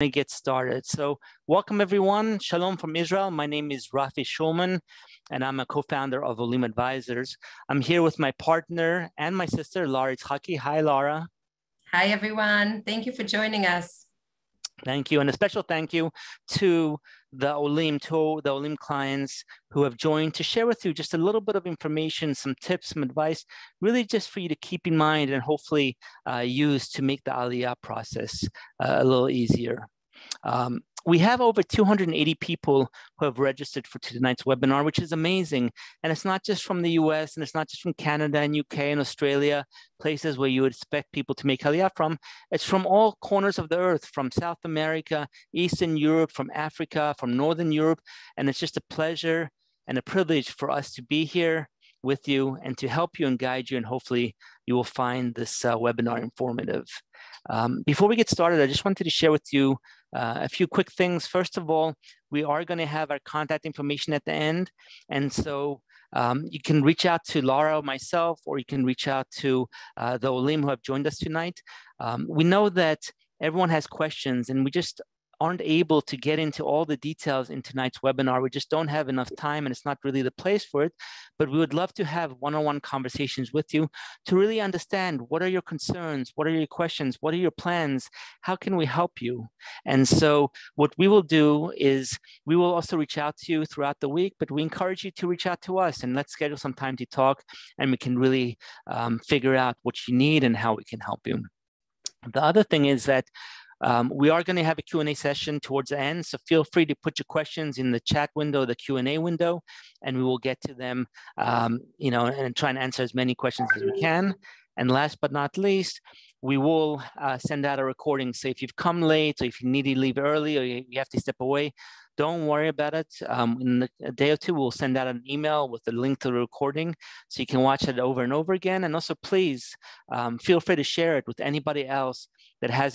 To get started. So welcome everyone. Shalom from Israel. My name is Rafi Shulman and I'm a co-founder of Olim Advisors. I'm here with my partner and my sister, Laura Itzhaki. Hi, Laura. Hi, everyone. Thank you for joining us. Thank you. And a special thank you to the Olim clients who have joined to share with you just a little bit of information, some tips, some advice, really just for you to keep in mind and hopefully use to make the Aliyah process a little easier. We have over 280 people who have registered for tonight's webinar, which is amazing. And it's not just from the US, and it's not just from Canada and UK and Australia, places where you would expect people to make Aliyah from. It's from all corners of the earth, from South America, Eastern Europe, from Africa, from Northern Europe. And it's just a pleasure and a privilege for us to be here with you and to help you and guide you. And hopefully you will find this webinar informative. Before we get started, I just wanted to share with you a few quick things. First of all, we are going to have our contact information at the end. And so you can reach out to Laura or myself, or you can reach out to the Olim who have joined us tonight. We know that everyone has questions and we just aren't able to get into all the details in tonight's webinar. We just don't have enough time and it's not really the place for it, but we would love to have one-on-one conversations with you to really understand what are your concerns, what are your questions, what are your plans, how can we help you? And so what we will do is we will also reach out to you throughout the week, but we encourage you to reach out to us and let's schedule some time to talk and we can really figure out what you need and how we can help you. The other thing is that we are going to have a Q&A session towards the end, so feel free to put your questions in the chat window, the Q&A window, and we will get to them, you know, and try and answer as many questions as we can. And last but not least, we will send out a recording. So if you've come late, or if you need to leave early, or you have to step away, don't worry about it. In a day or two, we'll send out an email with a link to the recording so you can watch it over and over again. And also please feel free to share it with anybody else that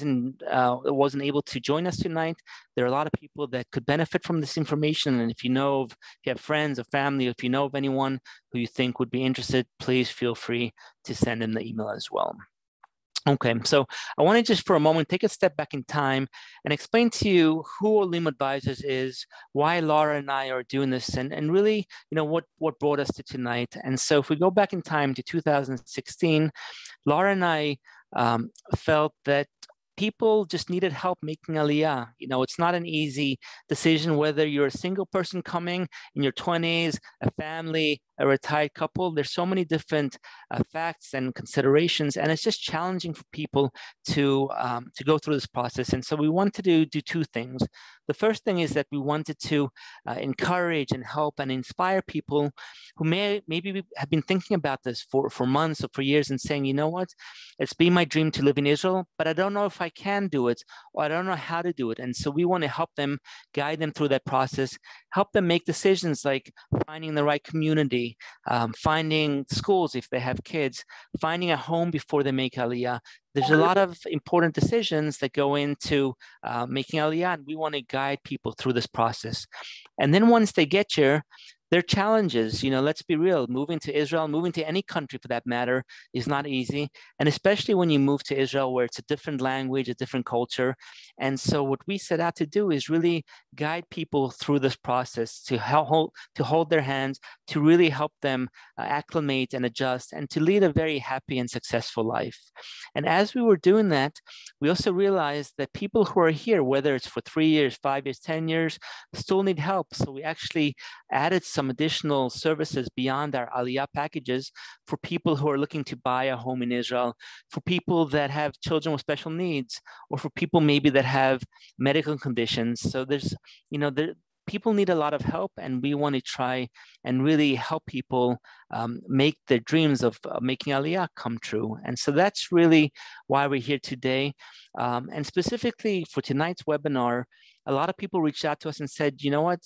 wasn't able to join us tonight. There are a lot of people that could benefit from this information. And if you have friends or family, if you know of anyone who you think would be interested, please feel free to send them the email as well. Okay, so I want to just for a moment take a step back in time and explain to you who Olim Advisors is, why Laura and I are doing this, and really, you know, what brought us to tonight. And so if we go back in time to 2016, Laura and I felt that people just needed help making Aliyah. You know, it's not an easy decision whether you're a single person coming in your 20s, a family, a retired couple. There's so many different facts and considerations, and it's just challenging for people to go through this process. And so we wanted to do two things. The first thing is that we wanted to encourage and help and inspire people who maybe have been thinking about this for months or for years and saying, you know what, it's been my dream to live in Israel, but I don't know if I can do it, or I don't know how to do it. And so we want to help them, guide them through that process, help them make decisions like finding the right community, finding schools if they have kids, finding a home before they make Aliyah. There's a lot of important decisions that go into making Aliyah, and we want to guide people through this process. And then once they get here, there are challenges. You know, let's be real, moving to Israel, moving to any country for that matter is not easy. And especially when you move to Israel where it's a different language, a different culture. And so what we set out to do is really guide people through this process to hold their hands, to really help them acclimate and adjust and to lead a very happy and successful life. And as we were doing that, we also realized that people who are here, whether it's for 3 years, 5 years, 10 years, still need help. So we actually added some additional services beyond our Aliyah packages for people who are looking to buy a home in Israel, for people that have children with special needs, or for people maybe that have medical conditions. So there's, you know, people need a lot of help, and we want to try and really help people make their dreams of making Aliyah come true. And so that's really why we're here today. And specifically for tonight's webinar, a lot of people reached out to us and said, you know what,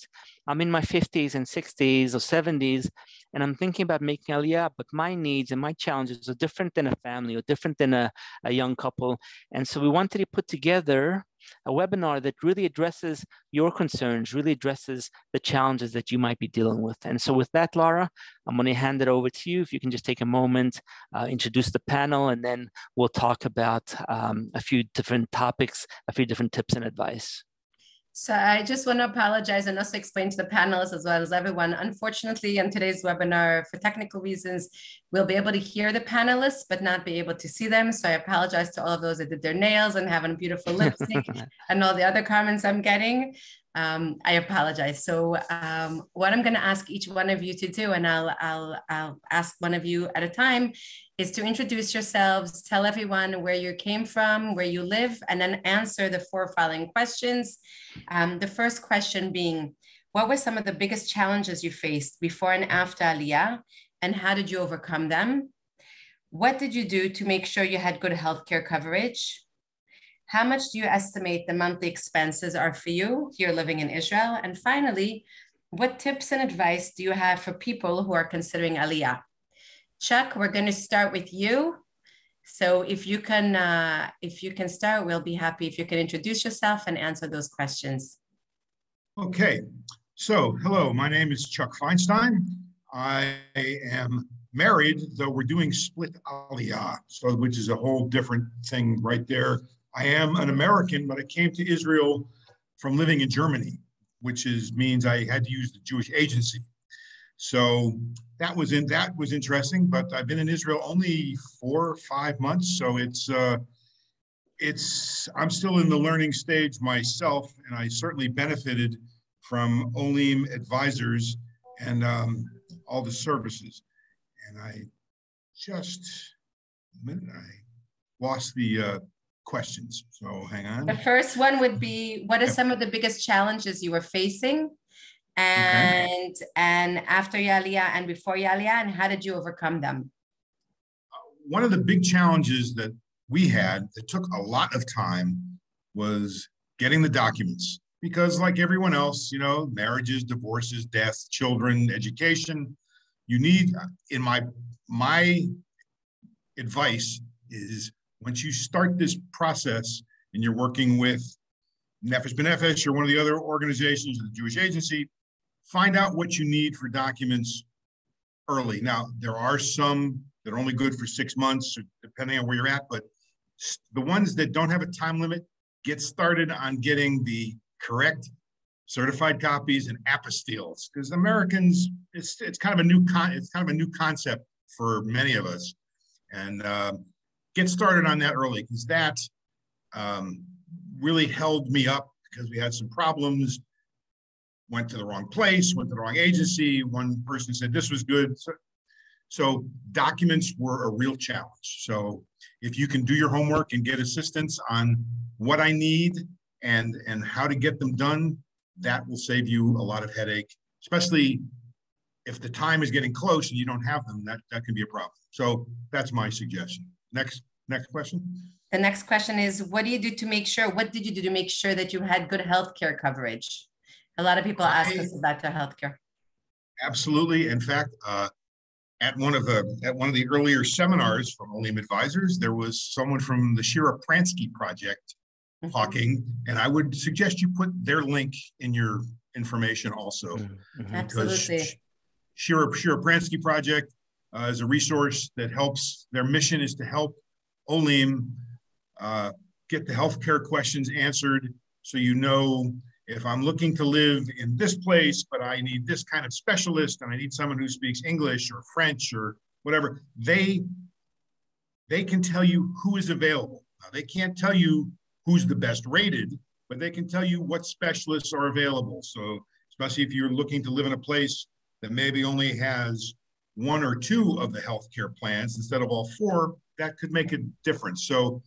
I'm in my 50s and 60s or 70s, and I'm thinking about making Aliyah, but my needs and my challenges are different than a family or different than a young couple. And so we wanted to put together a webinar that really addresses your concerns, really addresses the challenges that you might be dealing with. And so with that, Laura, I'm going to hand it over to you. If you can just take a moment, introduce the panel, and then we'll talk about a few different topics, a few different tips and advice. So I just want to apologize and also explain to the panelists as well as everyone. Unfortunately, in today's webinar, for technical reasons, we'll be able to hear the panelists, but not be able to see them. So I apologize to all of those that did their nails and having beautiful lipstick and all the other comments I'm getting. I apologize. So what I'm going to ask each one of you to do, and I'll ask one of you at a time, is to introduce yourselves, tell everyone where you came from, where you live, and then answer the four following questions. The first question being, what were some of the biggest challenges you faced before and after Aliyah, and how did you overcome them? What did you do to make sure you had good healthcare coverage? How much do you estimate the monthly expenses are for you here living in Israel? And finally, what tips and advice do you have for people who are considering Aliyah? Chuck, we're going to start with you. So if you can start, we'll be happy if you can introduce yourself and answer those questions. Okay. So hello, my name is Chuck Feinstein. I am married, though we're doing split Aliyah, so which is a whole different thing right there. I am an American, but I came to Israel from living in Germany, which is means I had to use the Jewish Agency. So that was interesting, but I've been in Israel only 4 or 5 months, so I'm still in the learning stage myself, and I certainly benefited from Olim Advisors and all the services. And I just a minute I lost the questions, so hang on. The first one would be, what are some of the biggest challenges you were facing? And okay. And after Aliyah and before Aliyah, and how did you overcome them? One of the big challenges that we had that took a lot of time was getting the documents, because like everyone else, you know, marriages, divorces, deaths, children, education, you need, in my advice is, once you start this process and you're working with Nefesh B'Nefesh or one of the other organizations of the Jewish Agency, find out what you need for documents early. Now, there are some that are only good for 6 months, depending on where you're at, but the ones that don't have a time limit, get started on getting the correct certified copies and apostilles. Because Americans, it's kind of a new concept for many of us. And get started on that early, because that really held me up, because we had some problems. Went to the wrong place, went to the wrong agency. One person said this was good. So documents were a real challenge. So if you can do your homework and get assistance on what I need and how to get them done, that will save you a lot of headache, especially if the time is getting close and you don't have them, that can be a problem. So that's my suggestion. Next question. The next question is, what did you do to make sure that you had good healthcare coverage? A lot of people ask us about their healthcare. Absolutely. In fact, at one of the earlier seminars from Olim Advisors, there was someone from the Shira Pransky project talking, and I would suggest you put their link in your information also. Absolutely. Shira Pransky project is a resource that helps. Their mission is to help Olim get the healthcare questions answered, so you know. If I'm looking to live in this place, but I need this kind of specialist and I need someone who speaks English or French or whatever, they can tell you who is available. Now, they can't tell you who's the best rated, but they can tell you what specialists are available. So especially if you're looking to live in a place that maybe only has 1 or 2 of the healthcare plans instead of all 4, that could make a difference. So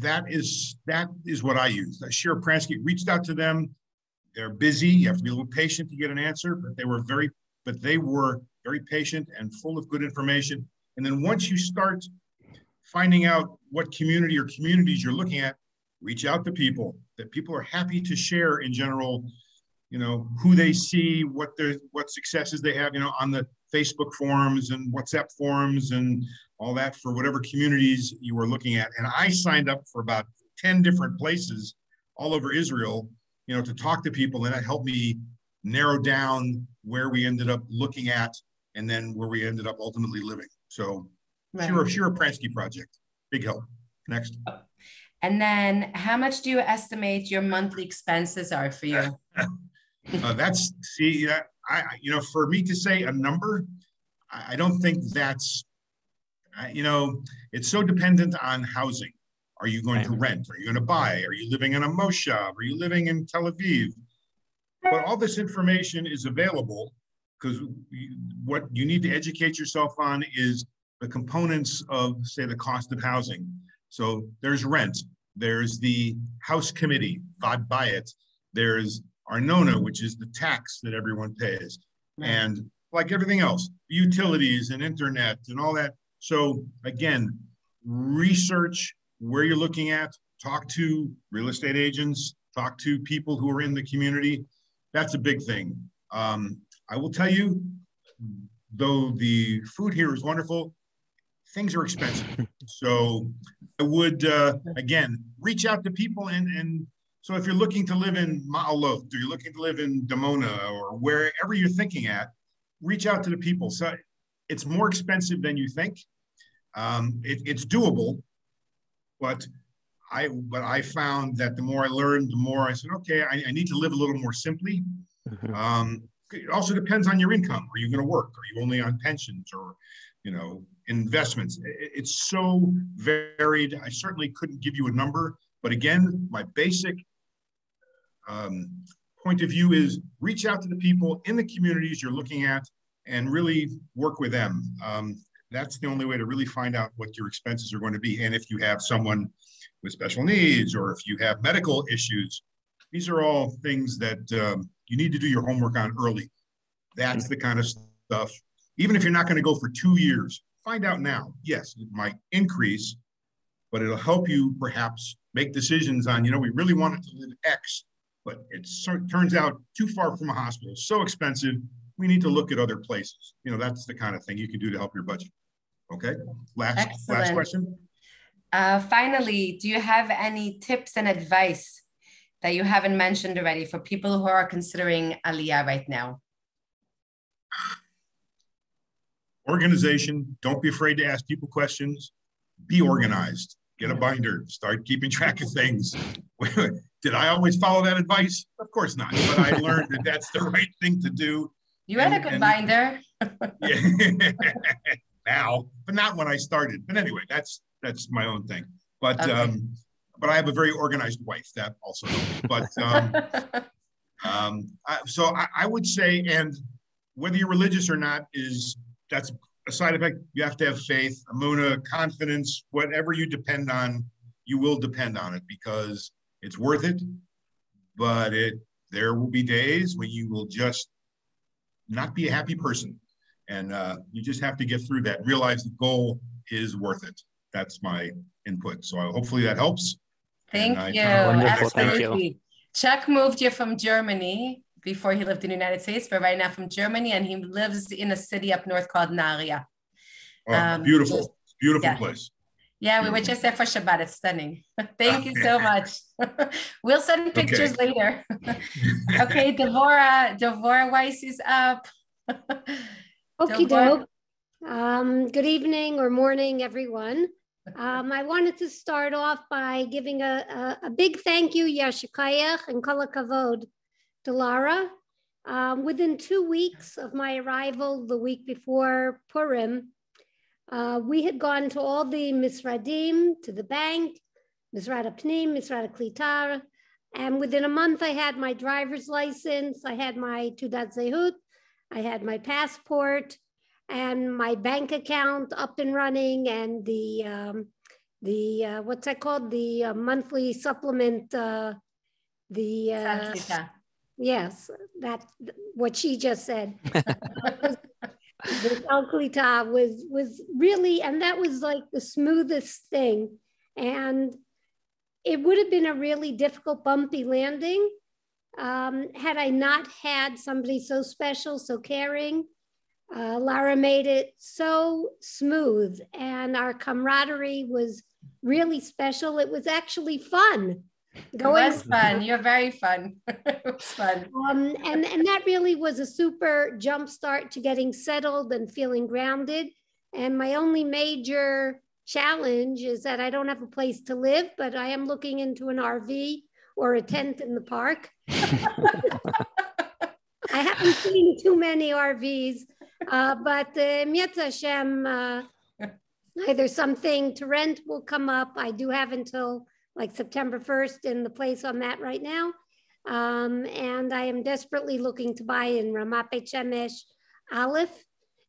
that is what I use. Shira Pransky, reached out to them. They're busy. You have to be a little patient to get an answer, but they were very patient and full of good information. And then once you start finding out what community or communities you're looking at, reach out to people that people are happy to share in general, you know, who they see, what successes they have, you know, on the Facebook forums and WhatsApp forums and all that for whatever communities you were looking at. And I signed up for about 10 different places all over Israel, you know, to talk to people, and that helped me narrow down where we ended up looking at and then where we ended up ultimately living. So right. Shira Pransky project, big help. Next. And then how much do you estimate your monthly expenses are for you? You know, for me to say a number, I don't think that's, you know, it's so dependent on housing. Are you going right. to rent? Are you going to buy? Are you living in a moshav? Are you living in Tel Aviv? But all this information is available, because what you need to educate yourself on is the components of, say, the cost of housing. So there's rent, there's the house committee, vaad bayit, there's Arnona, which is the tax that everyone pays, right. and like everything else, utilities and internet and all that. So again, research where you're looking at, talk to real estate agents, talk to people who are in the community. That's a big thing. I will tell you, though the food here is wonderful, things are expensive. So I would, again, reach out to people. And so if you're looking to live in Ma'alot, or you're looking to live in Dimona, or wherever you're thinking at, reach out to the people. So it's more expensive than you think. It's doable, but I found that the more I learned, the more I said, okay, I need to live a little more simply. It also depends on your income. Are you going to work? Are you only on pensions or, you know, investments? It's so varied. I certainly couldn't give you a number, but again, my basic point of view is reach out to the people in the communities you're looking at and really work with them. That's the only way to really find out what your expenses are going to be. And if you have someone with special needs, or if you have medical issues, these are all things that you need to do your homework on early. That's the kind of stuff, even if you're not going to go for 2 years, find out now. Yes, it might increase, but it'll help you perhaps make decisions on, you know, we really wanted to live X, but it turns out too far from a hospital, so expensive, we need to look at other places. You know, that's the kind of thing you can do to help your budget. Okay, last question. Finally, do you have any tips and advice that you haven't mentioned already for people who are considering Aliyah right now? Organization. Don't be afraid to ask people questions. Be organized. Get a binder. Start keeping track of things. Did I always follow that advice? Of course not. But I learned that that's the right thing to do. You had a good binder. Now, but not when I started. But anyway, that's my own thing. But okay. But I have a very organized wife, that also helps. But so I would say, and whether you're religious or not, is that's a side effect. You have to have faith, emunah, confidence, whatever you depend on, you will depend on it, because it's worth it. But there will be days when you will just not be a happy person. And you just have to get through that, realize the goal is worth it. That's my input. So hopefully that helps. Thank you. Absolutely. Chuck moved here from Germany. Before he lived in the United States, but right now from Germany, and he lives in a city up north called Naria. Oh, beautiful yeah. place. Yeah, beautiful. We were just there for Shabbat. It's stunning. Thank you so much. We'll send pictures later. Okay, Devorah Weiss is up. Okie doke. Good evening or morning, everyone. I wanted to start off by giving a big thank you, Yashikayach and Kol Hakavod, to Laura. Within 2 weeks of my arrival, the week before Purim, we had gone to all the Misradim, to the bank, Misrad Apnim, Misrad Klitar, and within a month I had my driver's license, I had my Tudat Zehut, I had my passport, and my bank account up and running, and the what's that called? The monthly supplement, Yes, that's what she just said. The Alklita was really, and that was like the smoothest thing. And it would have been a really difficult, bumpy landing had I not had somebody so special, so caring. Lara made it so smooth, and our camaraderie was really special. It was actually fun. It was fun. You're very fun. It was fun. And that really was a super jump start to getting settled and feeling grounded. And my only major challenge is that I don't have a place to live, but I am looking into an RV or a tent in the park. I haven't seen too many RVs, but Mitzvah Hashem, either something to rent will come up. I do have until like September 1st in the place I'm at right now. And I am desperately looking to buy in Ramat Beit Shemesh Aleph.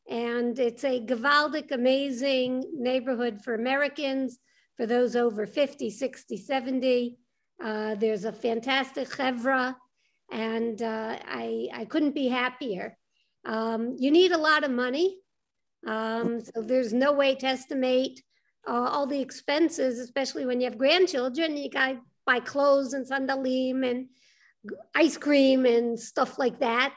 And it's a gewaldic, amazing neighborhood for Americans, for those over 50, 60, 70. There's a fantastic chevra, and I couldn't be happier. You need a lot of money. So there's no way to estimate all the expenses, especially when you have grandchildren. You got to buy clothes and sandalim and ice cream and stuff like that.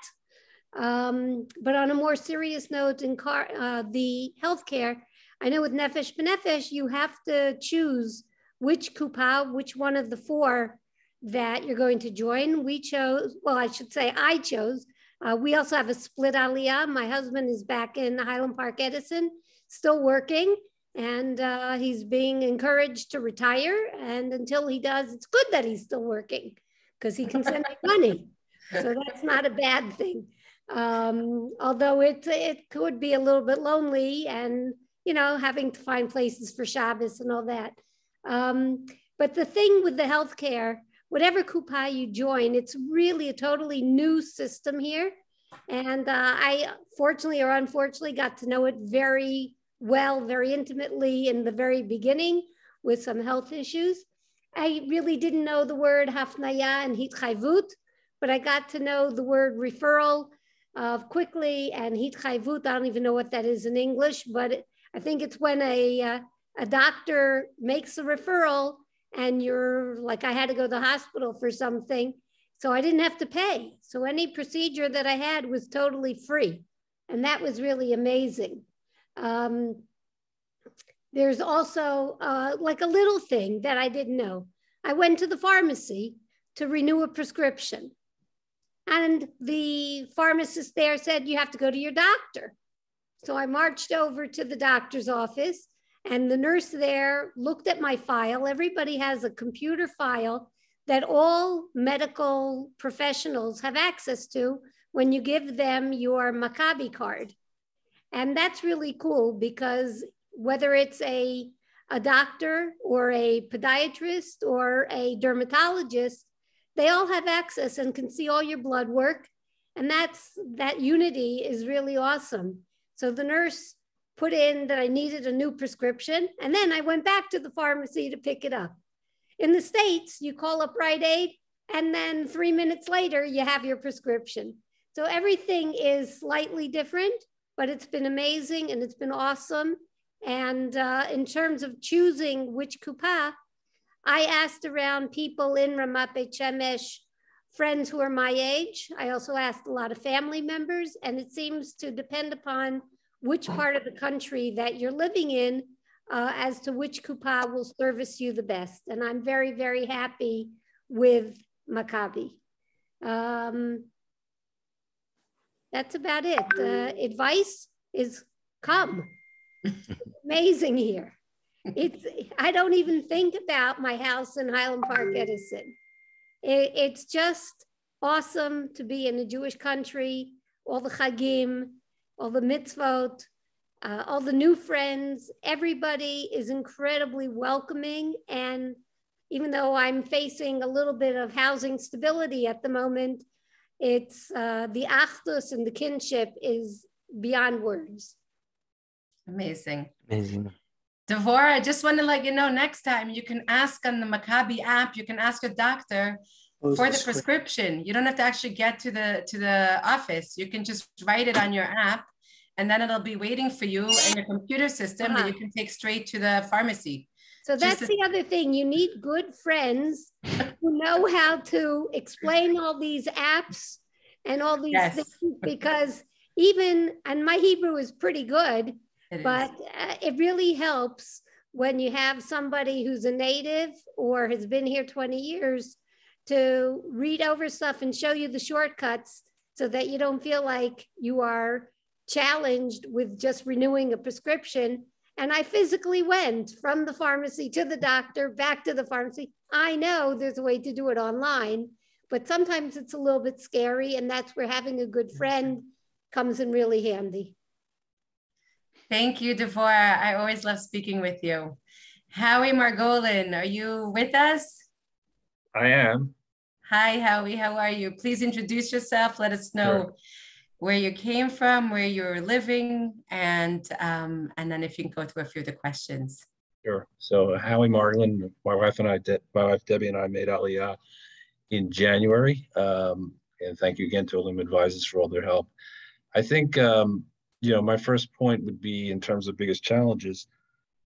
But on a more serious note, in the healthcare, I know with Nefesh B'Nefesh, you have to choose which kupa, which one of the four that you're going to join. We chose, well, I should say I chose. We also have a split aliyah. My husband is back in Highland Park, Edison, still working, and he's being encouraged to retire. And until he does, it's good that he's still working because he can send me money. So that's not a bad thing. Although it could be a little bit lonely and, you know, having to find places for Shabbos and all that. But the thing with the healthcare, whatever kupa you join, it's really a totally new system here. And I fortunately or unfortunately got to know it very well, very intimately in the very beginning with some health issues. I really didn't know the word hafnaya and hitchayvut, but I got to know the word referral quickly, and hitchayvut, I don't even know what that is in English, but I think it's when a doctor makes a referral and you're like, I had to go to the hospital for something, so I didn't have to pay. So any procedure that I had was totally free. And that was really amazing. There's also like a little thing that I didn't know. I went to the pharmacy to renew a prescription. And the pharmacist there said, you have to go to your doctor. So I marched over to the doctor's office, and the nurse there looked at my file. Everybody has a computer file that all medical professionals have access to when you give them your Maccabi card. And that's really cool because whether it's a doctor or a podiatrist or a dermatologist, they all have access and can see all your blood work. And that unity is really awesome. So the nurse put in that I needed a new prescription, and then I went back to the pharmacy to pick it up. In the States, you call up Rite Aid, and then 3 minutes later, you have your prescription. So everything is slightly different, but it's been amazing and it's been awesome. And in terms of choosing which kupa, I asked around people in Ramat Beit Shemesh, friends who are my age. I also asked a lot of family members, and it seems to depend upon which part of the country that you're living in as to which kupa will service you the best. And I'm very, very happy with Maccabi. That's about it. Advice is come. Amazing here. I don't even think about my house in Highland Park, Edison. It's just awesome to be in a Jewish country, all the chagim, all the mitzvot, all the new friends. Everybody is incredibly welcoming. And even though I'm facing a little bit of housing stability at the moment, it's the achdus and the kinship is beyond words. Amazing. Amazing. Devorah, I just want to let you know, next time you can ask on the Maccabi app, you can ask your doctor for the prescription. You don't have to actually get to the office. You can just write it on your app, and then it'll be waiting for you in your computer system that you can take straight to the pharmacy. So that's the other thing. You need good friends who know how to explain all these apps and all these things, because even, and my Hebrew is pretty good, but it really helps when you have somebody who's a native or has been here 20 years to read over stuff and show you the shortcuts so that you don't feel like you are challenged with just renewing a prescription. And I physically went from the pharmacy to the doctor, back to the pharmacy. I know there's a way to do it online, but sometimes it's a little bit scary, and that's where having a good friend comes in really handy. Thank you, Devorah. I always love speaking with you. Howie Margolin, are you with us? I am. Hi, Howie, how are you? Please introduce yourself. Let us know where you came from, where you're living, and then if you can go through a few of the questions. Sure. So Howie Margolin, my wife Debbie and I made Aliyah in January. And thank you again to Olim Advisors for all their help. I think, you know, my first point would be in terms of biggest challenges.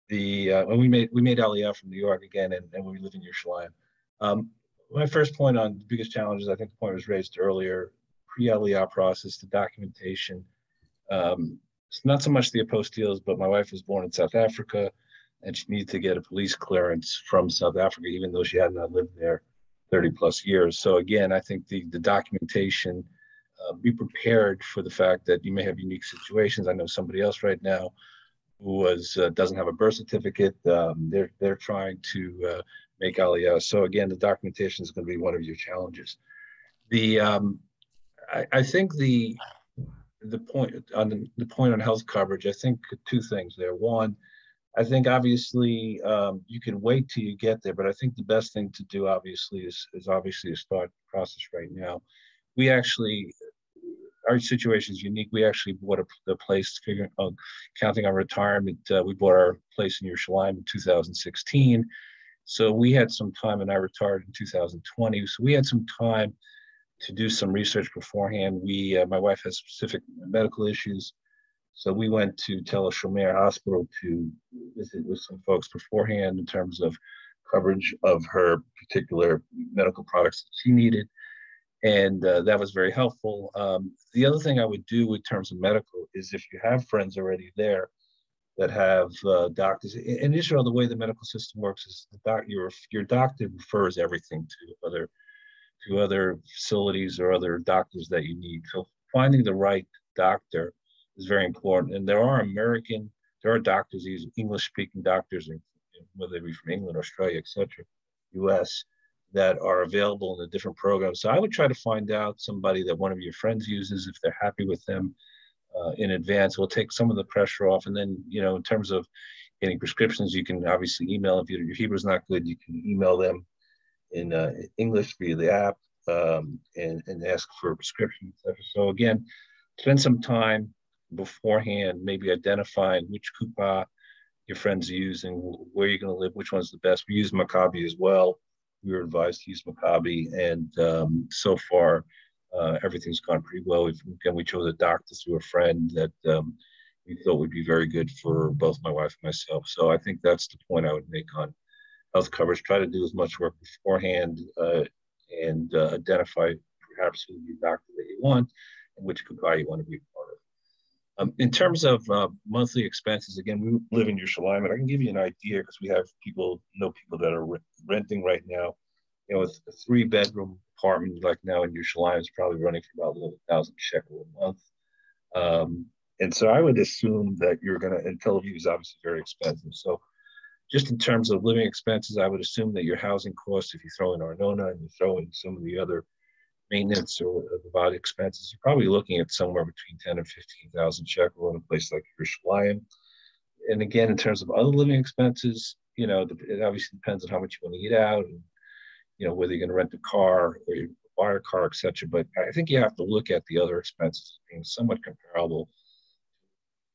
The when we made Aliyah from New York again, and when we live in Yerushalayim. My first point on the biggest challenges, I think the point was raised earlier, pre-Aliyah process, the documentation. It's not so much the apostilles, but my wife was born in South Africa, and she needed to get a police clearance from South Africa, even though she had not lived there 30 plus years. So again, I think the documentation, be prepared for the fact that you may have unique situations. I know somebody else right now who was, doesn't have a birth certificate. They're trying to make Aliyah. So again, the documentation is going to be one of your challenges. The I think the point on health coverage, I think two things there. One, I think obviously you can wait till you get there, but I think the best thing to do obviously is start the process right now. We actually, our situation is unique. We actually bought the place, counting on retirement. We bought our place in Yerushalayim in 2016. So we had some time, and I retired in 2020. So we had some time to do some research beforehand. We, my wife has specific medical issues. So we went to Tel HaShomer Hospital to visit with some folks beforehand in terms of coverage of her particular medical products that she needed. And that was very helpful. The other thing I would do in terms of medical is if you have friends already there that have doctors. In Israel, the way the medical system works is the your doctor refers everything to other facilities or other doctors that you need. So finding the right doctor is very important. And there are doctors, these English-speaking doctors, whether they be from England, Australia, et cetera, US, that are available in the different programs. So I would try to find out somebody that one of your friends uses if they're happy with them in advance. We'll take some of the pressure off. And then, you know, in terms of getting prescriptions, you can obviously email. If your Hebrew is not good, you can email them in English via the app and ask for a prescription, et cetera. So again, spend some time beforehand, maybe identifying which kupa your friends use and where you're going to live, which one's the best. We use Maccabi as well. We were advised to use Maccabi, and so far everything's gone pretty well. We chose a doctor through a friend that we thought would be very good for both my wife and myself. So I think that's the point I would make on health coverage. Try to do as much work beforehand and identify perhaps who the doctor that you want and which kupa you want to be part of. In terms of monthly expenses, again, we live in Yerushalayim, and I can give you an idea because we have people that are renting right now. You know, a 3-bedroom apartment like now in Yerushalayim is probably running for about 11,000 shekel a month. And so I would assume that you're going to, and Tel Aviv is obviously very expensive. So just in terms of living expenses, I would assume that your housing costs, if you throw in Arnona and you throw in some of the other maintenance or the vaad expenses, you're probably looking at somewhere between 10 and 15,000 shekel in a place like Yerushalayim. And again, in terms of other living expenses, you know, it obviously depends on how much you want to eat out and, you know, whether you're going to rent a car or you buy a car, et cetera. But I think you have to look at the other expenses being somewhat comparable,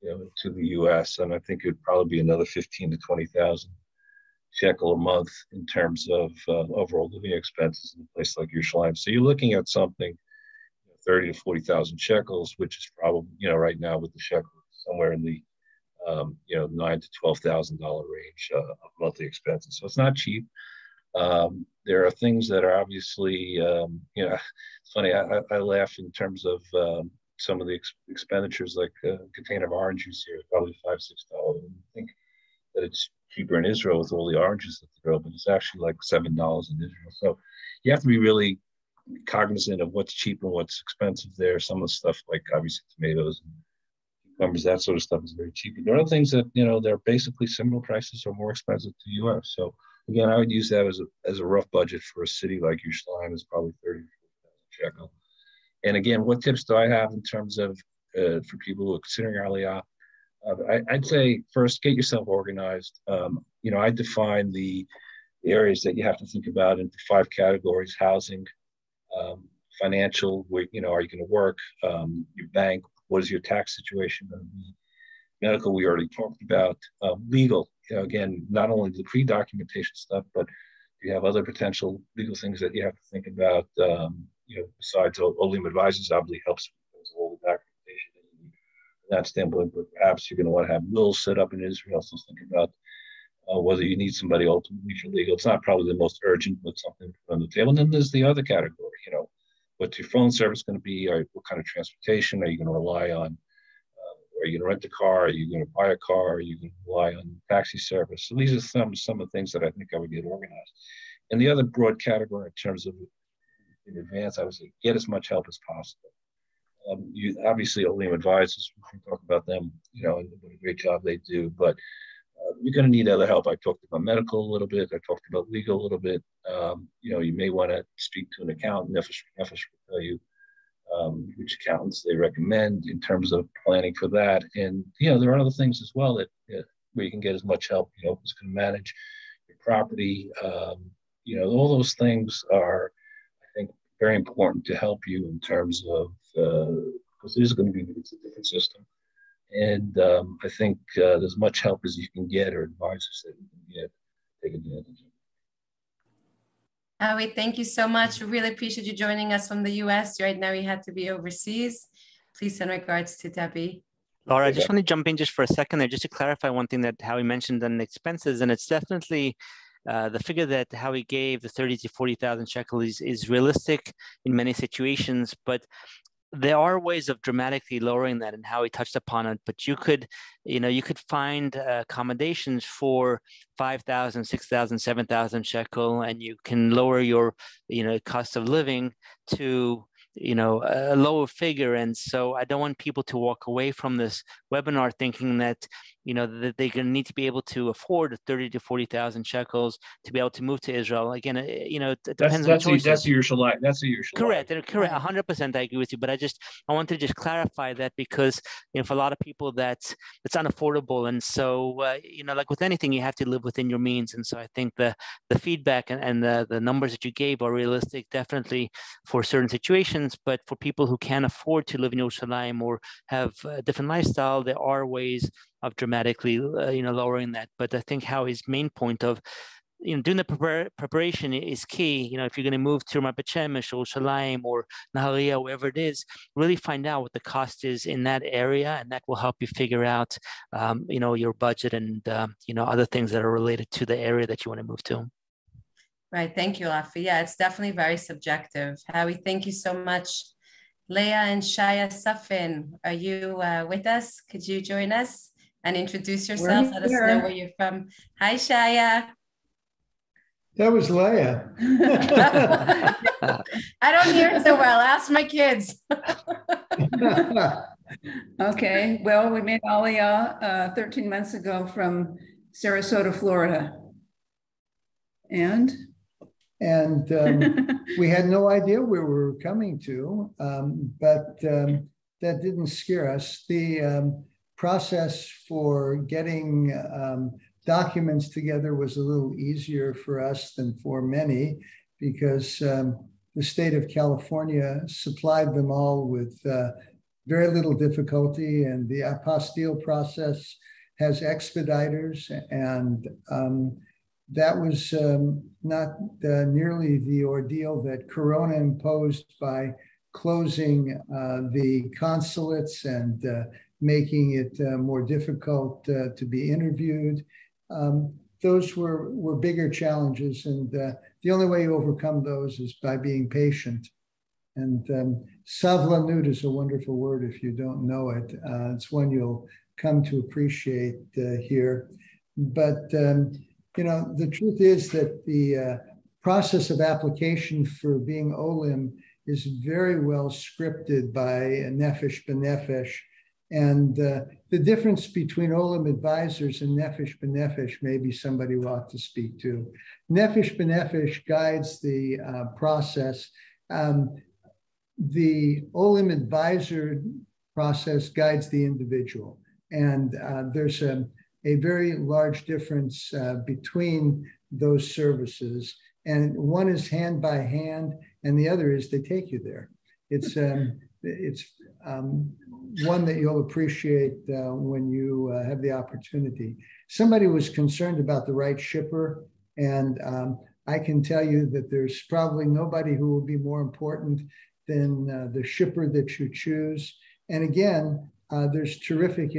you know, to the U.S., and I think it would probably be another 15 to 20,000 shekel a month in terms of overall living expenses in a place like Yerushalayim. So you're looking at something, you know, 30 to 40,000 shekels, which is probably, you know, right now with the shekel somewhere in the you know, $9,000 to $12,000 range of monthly expenses. So it's not cheap. There are things that are obviously, you know, it's funny. I laugh in terms of some of the expenditures, like a container of orange juice here is probably $5, $6. I think that it's cheaper in Israel with all the oranges that they grow, but it's actually like $7 in Israel. So you have to be really cognizant of what's cheap and what's expensive there. Some of the stuff, like obviously tomatoes and cucumbers, that sort of stuff is very cheap. There are things that, you know, they're basically similar prices or more expensive to the U.S. So again, I would use that as a rough budget for a city like Yerushalayim is probably 30,000 shekel. And again, what tips do I have in terms of for people who are considering Aliyah? I'd say first, get yourself organized. You know, I define the areas that you have to think about in 5 categories: housing, financial, where, you know, are you going to work, your bank, what is your tax situation going to be, medical, we already talked about, legal, you know, again, not only the pre-documentation stuff, but you have other potential legal things that you have to think about, you know, besides Olim Advisors obviously helps with all the documentation that you need from that standpoint, but perhaps you're going to want to have wills set up in Israel, so think about whether you need somebody ultimately for legal. It's not probably the most urgent, but something on the table. And then there's the other category, you know, what's your phone service going to be? What kind of transportation are you going to rely on? Are you going to rent a car? Are you going to buy a car? Are you going to rely on taxi service? So these are some of the things that I think I would get organized. And the other broad category in terms of in advance, I would say get as much help as possible. You obviously Olim Advisors, we can talk about them, you know, and what a great job they do, but you're going to need other help. I talked about medical a little bit. I talked about legal a little bit. You know, you may want to speak to an accountant. Nefesh B'Nefesh will tell you which accountants they recommend in terms of planning for that. And, you know, there are other things as well that where you can get as much help, you know, who's going to manage your property. You know, all those things are, I think, very important to help you in terms of, because it is going to be, it's a different system. And I think as much help as you can get or advisors that you can get, take advantage of. Howie, thank you so much. We really appreciate you joining us from the US. Right now, you had to be overseas. Please send regards to Debbie. Laura, I just want to jump in just for a second there, just to clarify one thing that Howie mentioned on expenses, and it's definitely the figure that Howie gave, the 30 to 40,000 shekels, is realistic in many situations, but there are ways of dramatically lowering that, and Howie touched upon it, but you could find accommodations for 5,000, 6,000, 7,000 shekel, and you can lower your, you know, cost of living to, you know, a lower figure. And so I don't want people to walk away from this webinar thinking that, you know, that they're going to need to be able to afford 30 to 40,000 shekels to be able to move to Israel. Again, you know, it depends on choices. That's Yerushalayim. That's Yerushalayim. Correct. 100%. I agree with you. But I want to just clarify that, because, you know, for a lot of people that's unaffordable. And so, you know, like with anything, you have to live within your means. And so I think the feedback and the numbers that you gave are realistic, definitely for certain situations. But for people who can't afford to live in Yerushalayim or have a different lifestyle, there are ways of dramatically, you know, lowering that. But I think Howie's main point of, you know, doing the preparation is key. You know, if you're going to move to Ramat Beit Shemesh or Yerushalayim or Naharia, wherever it is, really find out what the cost is in that area, and that will help you figure out, you know, your budget and you know, other things that are related to the area that you want to move to. Right. Thank you, Rafi. Yeah, it's definitely very subjective. Howie, thank you so much. Leah and Shaya Safin, are you with us? Could you join us and introduce yourself? Let us know where you're from. Hi, Shaya. That was Leah. I don't hear it so well. Ask my kids. Okay. Well, we made Aliyah 13 months ago from Sarasota, Florida. And we had no idea where we were coming to, but that didn't scare us. The process for getting documents together was a little easier for us than for many, because the state of California supplied them all with very little difficulty, and the apostille process has expediters, and that was not nearly the ordeal that Corona imposed by closing the consulates and making it more difficult to be interviewed. Those were bigger challenges, and the only way you overcome those is by being patient. And savlanut is a wonderful word if you don't know it. It's one you'll come to appreciate here. But, you know, the truth is that the process of application for being Olim is very well scripted by Nefesh B'Nefesh. And the difference between Olim Advisors and Nefesh B'Nefesh may be somebody we ought to speak to. Nefesh B'Nefesh guides the process. The Olim Advisor process guides the individual. And there's a very large difference between those services. And one is hand by hand, and the other is they take you there. It's one that you'll appreciate when you have the opportunity. Somebody was concerned about the right shipper, and I can tell you that there's probably nobody who will be more important than the shipper that you choose. And again, there's terrific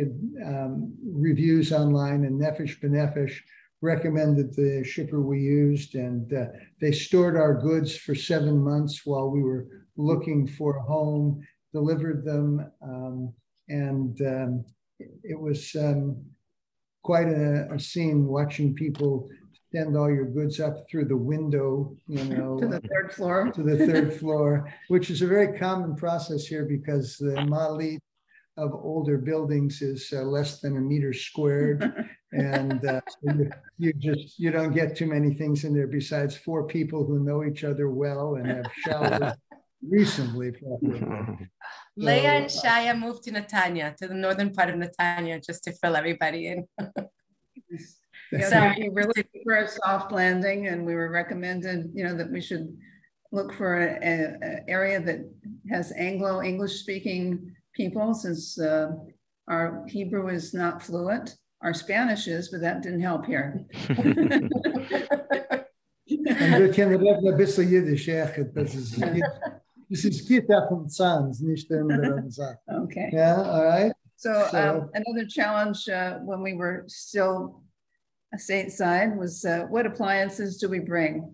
reviews online, and Nefesh B'Nefesh recommended the shipper we used, and they stored our goods for 7 months while we were looking for a home, delivered them, and it was quite a scene watching people send all your goods up through the window, you know, to the third floor. To the third floor, which is a very common process here because the Ma'alot of older buildings is less than a meter squared, and so you don't get too many things in there besides four people who know each other well and have showers. Recently, Leah and Shaya moved to Netanya, to the northern part of Netanya, just to fill everybody in. So we were looking for a soft landing, and we were recommended, you know, that we should look for an area that has Anglo English speaking people, since our Hebrew is not fluent. Our Spanish is, but that didn't help here. Okay. Yeah, all right. So another challenge when we were still stateside was what appliances do we bring?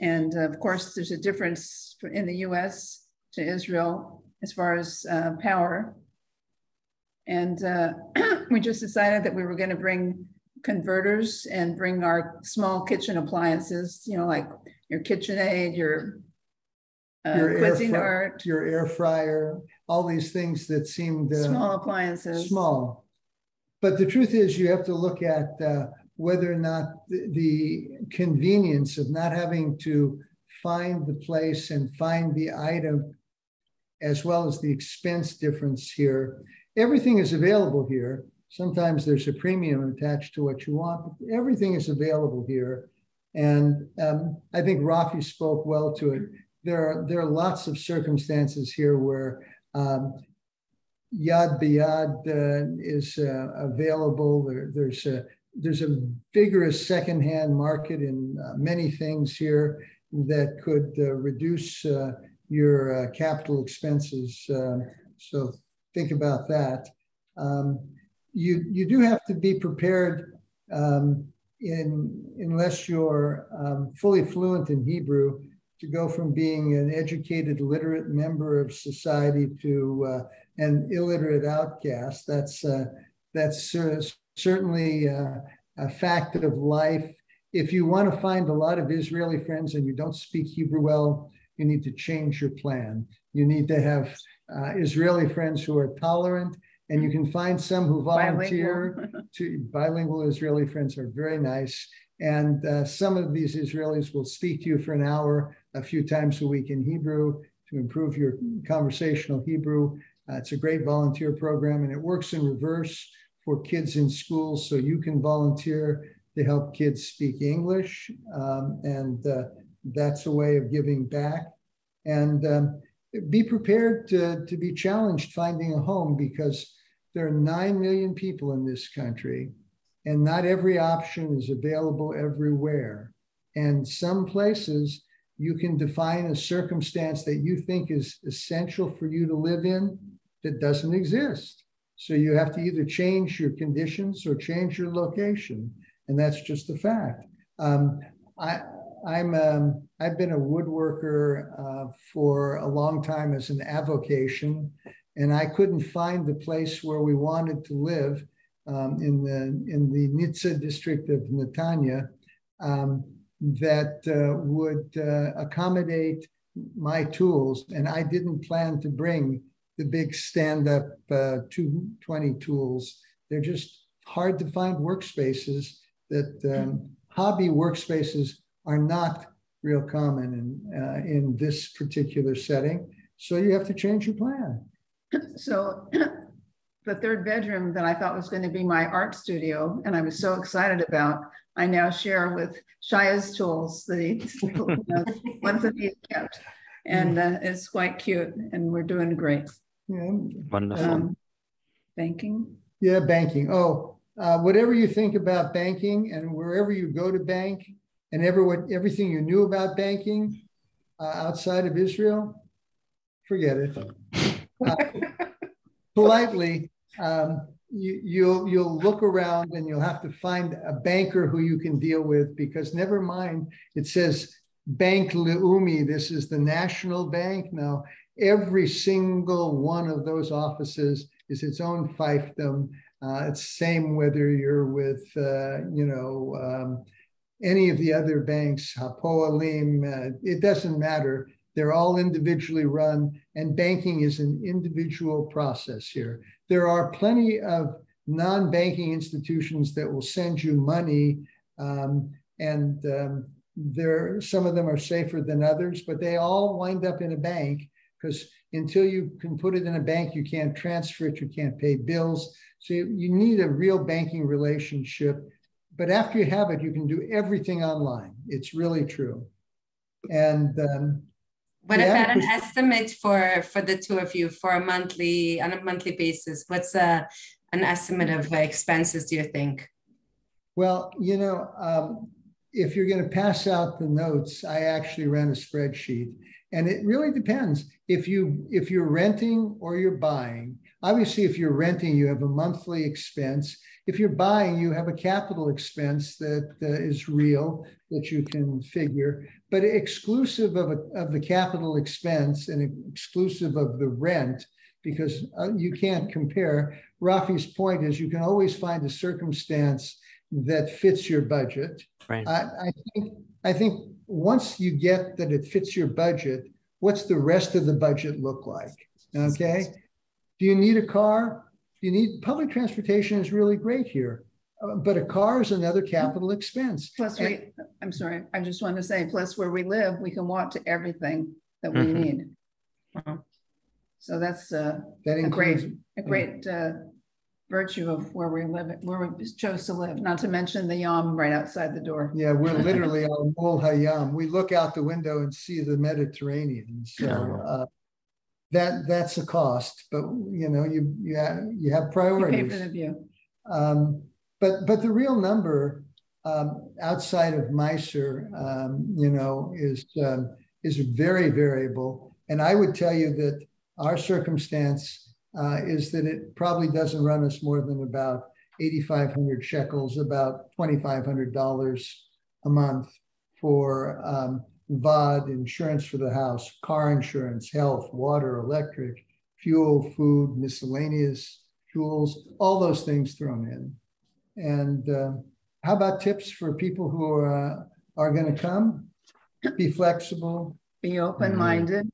And of course, there's a difference in the US to Israel as far as power. And we just decided that we were going to bring converters and bring our small kitchen appliances, you know, like your KitchenAid, your Cuisinart, your air fryer, all these things that seemed small appliances. Small, but the truth is, you have to look at whether or not the convenience of not having to find the place and find the item, as well as the expense difference here. Everything is available here. Sometimes there's a premium attached to what you want, but everything is available here. And I think Rafi spoke well to it. There are lots of circumstances here where yad b'yad is available. There's a vigorous secondhand market in many things here that could reduce your capital expenses. So think about that. You do have to be prepared unless you're fully fluent in Hebrew, to go from being an educated, literate member of society to an illiterate outcast. That's certainly a fact of life. If you want to find a lot of Israeli friends and you don't speak Hebrew well, you need to change your plan. You need to have Israeli friends who are tolerant, and you can find some who volunteer. Bilingual. Bilingual Israeli friends are very nice. And some of these Israelis will speak to you for an hour, a few times a week in Hebrew to improve your conversational Hebrew. It's a great volunteer program, and it works in reverse for kids in schools. So you can volunteer to help kids speak English. And that's a way of giving back. And be prepared to be challenged finding a home, because there are 9 million people in this country. And not every option is available everywhere. And some places you can define a circumstance that you think is essential for you to live in that doesn't exist. So you have to either change your conditions or change your location. And that's just a fact. I've been a woodworker for a long time as an avocation, and I couldn't find the place where we wanted to live in the Nitsa district of Netanya that would accommodate my tools. And I didn't plan to bring the big stand-up 220 tools. They're just hard to find workspaces that hobby workspaces are not real common in this particular setting. So you have to change your plan. So the third bedroom that I thought was going to be my art studio, and I was so excited about, I now share with Shaya's tools, the ones that he kept. And it's quite cute, and we're doing great. Yeah. Wonderful. Banking? Yeah, banking. Oh, whatever you think about banking and wherever you go to bank and everything you knew about banking outside of Israel, forget it. Politely, you'll look around and you'll have to find a banker who you can deal with, because never mind, it says Bank Leumi, this is the national bank. Now, every single one of those offices is its own fiefdom. It's same whether you're with, any of the other banks, Hapoalim, it doesn't matter. They're all individually run, and banking is an individual process here. There are plenty of non-banking institutions that will send you money, some of them are safer than others, but they all wind up in a bank, because until you can put it in a bank, you can't transfer it, you can't pay bills. So you need a real banking relationship. But after you have it, you can do everything online. It's really true. And what about an estimate for the two of you for on a monthly basis? What's an estimate of expenses, do you think? Well, if you're going to pass out the notes, I actually ran a spreadsheet, and it really depends if you're renting or you're buying. Obviously, if you're renting, you have a monthly expense. If you're buying, you have a capital expense that is real, that you can figure. But exclusive of the capital expense and exclusive of the rent, because you can't compare. Rafi's point is you can always find a circumstance that fits your budget. Right. I think once you get that it fits your budget, what's the rest of the budget look like? Okay. Do you need a car? Do you need public transportation? Is really great here, but a car is another capital expense. Plus, I'm sorry, I just want to say, plus where we live, we can walk to everything that we need. Wow. So that's a great virtue of where we chose to live, not to mention the yam right outside the door. Yeah, we're literally on Mol Hayam. We look out the window and see the Mediterranean. So that's a cost, but you have priorities. You pay for the view. But the real number outside of Meiser, is very variable, and I would tell you that our circumstance. Is that it probably doesn't run us more than about 8,500 shekels, about $2,500 a month for vaad, insurance for the house, car insurance, health, water, electric, fuel, food, miscellaneous tools, all those things thrown in. And how about tips for people who are going to come? Be flexible. Be open-minded.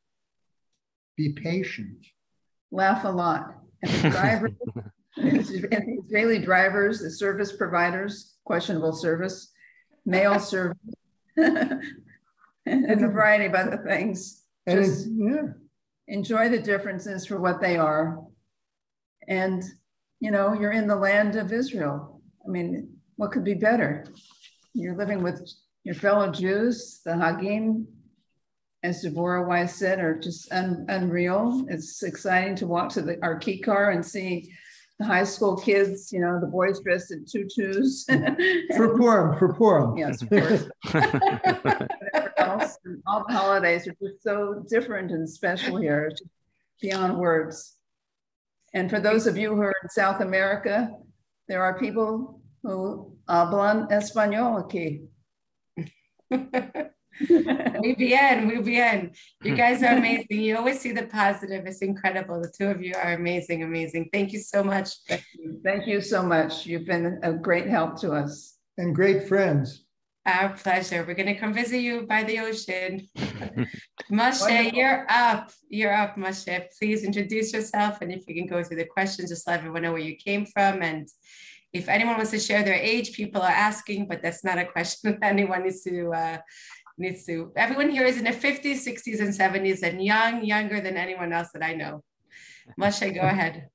Be patient. Laugh a lot at the drivers, at the Israeli drivers, the service providers, questionable service, mail service, and a variety of other things. Enjoy the differences for what they are. And, you're in the land of Israel. I mean, what could be better? You're living with your fellow Jews, the Hagim, as Devorah Weiss said, are just unreal. It's exciting to walk to our kikar and see the high school kids, the boys dressed in tutus. for Purim. Yes, of course. All the holidays are just so different and special here, just beyond words. And for those of you who are in South America, there are people who hablan español aquí. Muy bien, muy bien. You guys are amazing. You always see the positive. It's incredible. The two of you are amazing, amazing. Thank you so much. Thank you so much. You've been a great help to us. And great friends. Our pleasure. We're going to come visit you by the ocean. Moshe, you're up. You're up, Moshe. Please introduce yourself. And if you can go through the questions, just let everyone know where you came from. And if anyone wants to share their age, people are asking, but that's not a question that anyone needs to... Everyone here is in their 50s, 60s, and 70s, and younger than anyone else that I know. Moshe, go ahead.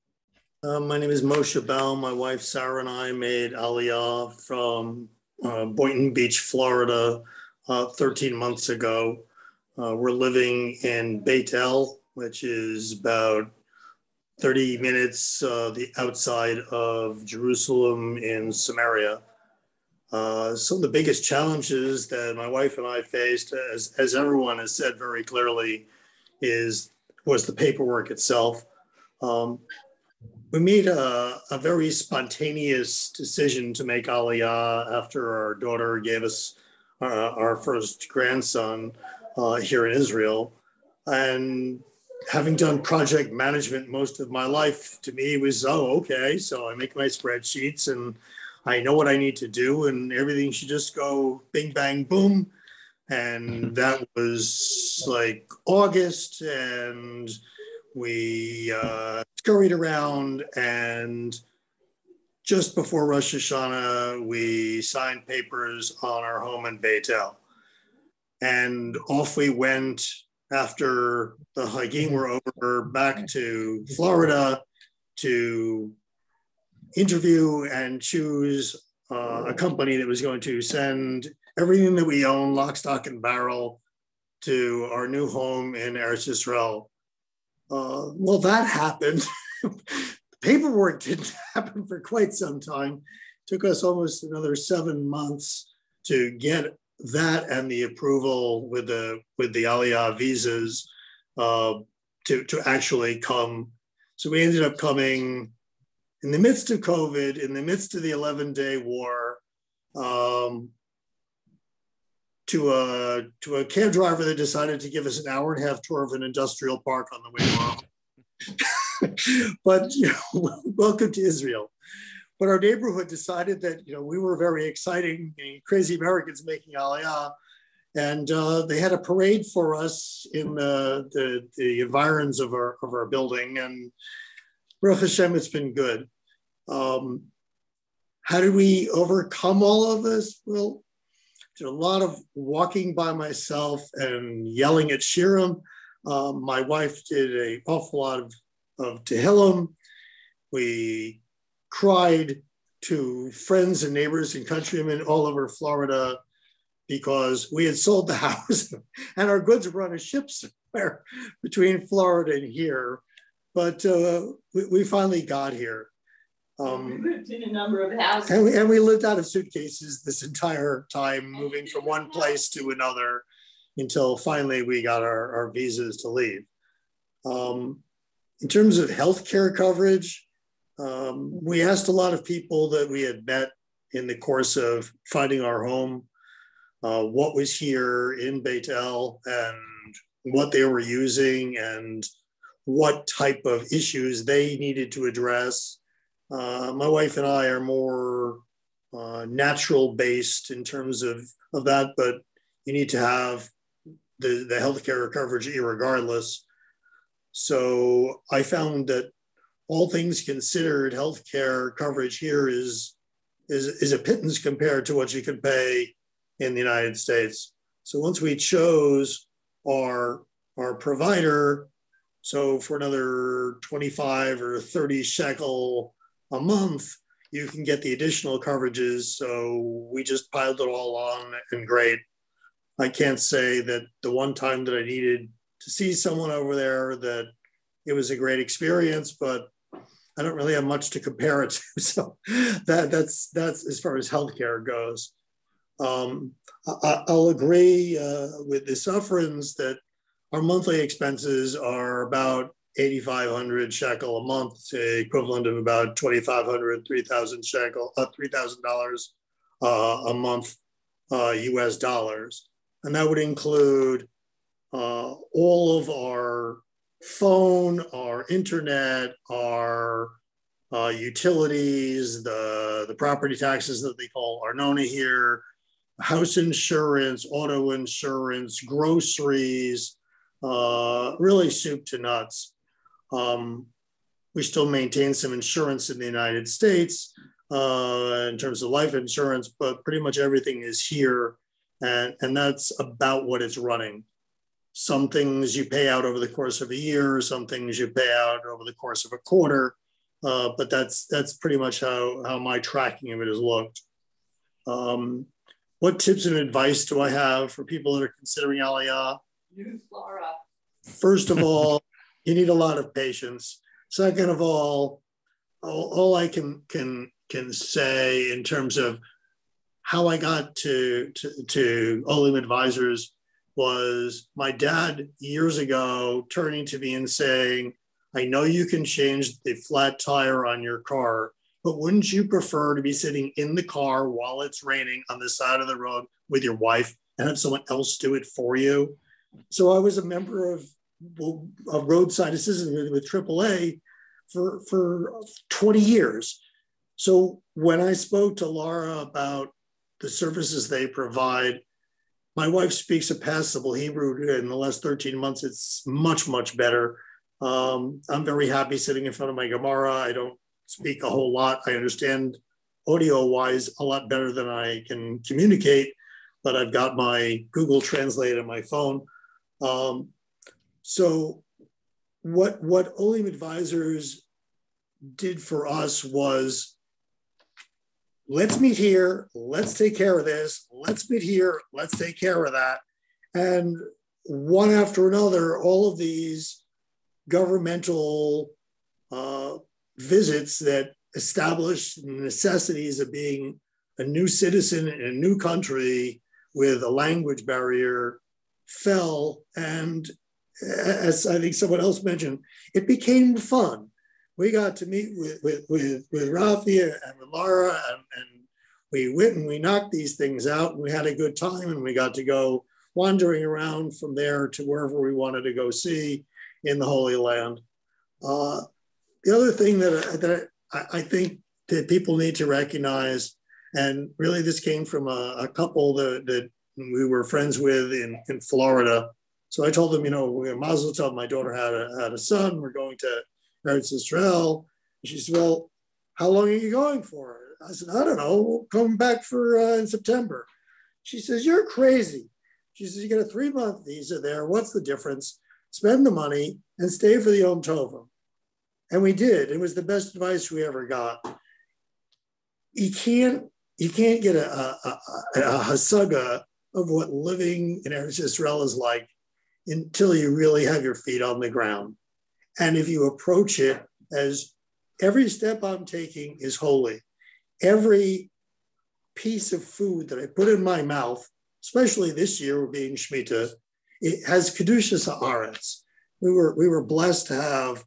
My name is Moshe Bell. My wife, Sarah, and I made Aliyah from Boynton Beach, Florida, 13 months ago. We're living in Beit El, which is about 30 minutes the outside of Jerusalem in Samaria. Some of the biggest challenges that my wife and I faced, as everyone has said very clearly, was the paperwork itself. We made a very spontaneous decision to make Aliyah after our daughter gave us our first grandson here in Israel. And having done project management most of my life, to me was, oh, okay, so I make my spreadsheets and I know what I need to do, and everything should just go bing, bang, boom. And that was like August, and we scurried around, and just before Rosh Hashanah, we signed papers on our home in Beit El. And off we went after the Hagim were over back to Florida to interview and choose a company that was going to send everything that we own, lock, stock, and barrel, to our new home in Eretz Yisrael. Well, that happened. Paperwork didn't happen for quite some time. It took us almost another 7 months to get that and the approval with the Aliyah visas to actually come. So we ended up coming in the midst of COVID, in the midst of the 11-day war, to a cab driver that decided to give us an hour-and-a-half tour of an industrial park on the way home. But you know, welcome to Israel. But our neighborhood decided that we were very exciting, crazy Americans making Aliyah, and they had a parade for us in the environs of our building. And Baruch Hashem, it's been good. How did we overcome all of this? Well, did a lot of walking by myself and yelling at Shirim. My wife did an awful lot of Tehillim. We cried to friends and neighbors and countrymen all over Florida because we had sold the house and our goods were on a ship somewhere between Florida and here. But we finally got here. We lived in a number of houses. And we lived out of suitcases this entire time, moving from one place to another until finally we got our visas to leave. In terms of healthcare coverage, we asked a lot of people that we had met in the course of finding our home, what was here in Beit El and what they were using and what type of issues they needed to address. My wife and I are more natural based in terms of that, but you need to have the healthcare coverage irregardless. So I found that all things considered, healthcare coverage here is a pittance compared to what you can pay in the United States. So once we chose our provider, so for another 25 or 30 shekel a month, you can get the additional coverages. So we just piled it all on and great. I can't say that the one time that I needed to see someone over there that it was a great experience, but I don't really have much to compare it to. So that's as far as healthcare goes. I'll agree with the sufferings that our monthly expenses are about 8,500 shekel a month, equivalent of about 2,500, 3,000 shekel, $3,000 a month US dollars. And that would include all of our phone, our internet, our utilities, the property taxes that they call Arnona here, house insurance, auto insurance, groceries, really soup to nuts. We still maintain some insurance in the United States in terms of life insurance, but pretty much everything is here. And that's about what it's running. Some things you pay out over the course of a year, some things you pay out over the course of a quarter. But that's pretty much how my tracking of it has looked. What tips and advice do I have for people that are considering Aliyah? Use Laura. First of all, you need a lot of patience. Second of all I can say in terms of how I got to Olim Advisors was my dad years ago turning to me and saying, I know you can change the flat tire on your car, but wouldn't you prefer to be sitting in the car while it's raining on the side of the road with your wife and have someone else do it for you? So I was a member of roadside assistance with AAA for 20 years. So when I spoke to Laura about the services they provide, my wife speaks a passable Hebrew. In the last 13 months, it's much, much better. I'm very happy sitting in front of my Gemara. I don't speak a whole lot. I understand audio-wise a lot better than I can communicate, but I've got my Google Translate on my phone. So what Olim Advisors did for us was, let's meet here, let's take care of this, let's meet here, let's take care of that. And one after another, all of these governmental visits that establish the necessities of being a new citizen in a new country with a language barrier fell. And as I think someone else mentioned, it became fun. We got to meet with Rafi and with Laura, and we went and we knocked these things out and we had a good time, and we got to go wandering around from there to wherever we wanted to go see in the Holy Land. The other thing that I think that people need to recognize, and really this came from a couple that we were friends with in Florida. So I told them, you know, we're Mazel Tov, my daughter had a son, we're going to Eretz Israel. And she said, well, how long are you going for? I said, I don't know, we'll come back for in September. She says, you're crazy. She says, you get a 3-month visa there, what's the difference? Spend the money and stay for the Yom Tovim. And we did. It was the best advice we ever got. You can't get a hasaga of what living in Eretz Yisrael is like until you really have your feet on the ground. And if you approach it as every step I'm taking is holy, every piece of food that I put in my mouth, especially this year being Shemitah, it has Kedushas Haaretz. We were blessed to have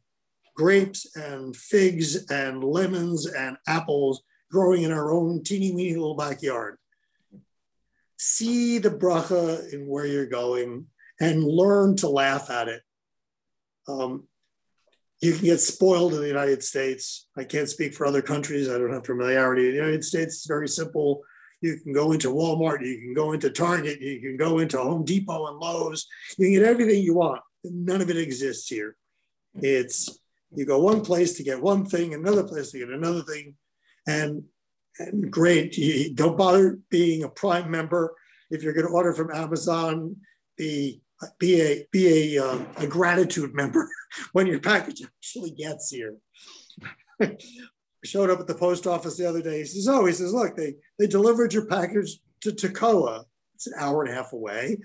grapes and figs and lemons and apples growing in our own teeny weeny little backyard. See the bracha in where you're going and learn to laugh at it. You can get spoiled in the United States. I can't speak for other countries. I don't have familiarity. In the United States, it's very simple. You can go into Walmart, you can go into Target, you can go into Home Depot and Lowe's. You can get everything you want. None of it exists here. It's, you go one place to get one thing, another place to get another thing. And great, you don't bother being a Prime member. If you're gonna order from Amazon, be a gratitude member when your package actually gets here. Showed up at the post office the other day. He says, oh, he says, look, they delivered your package to Toccoa. It's an hour and a half away.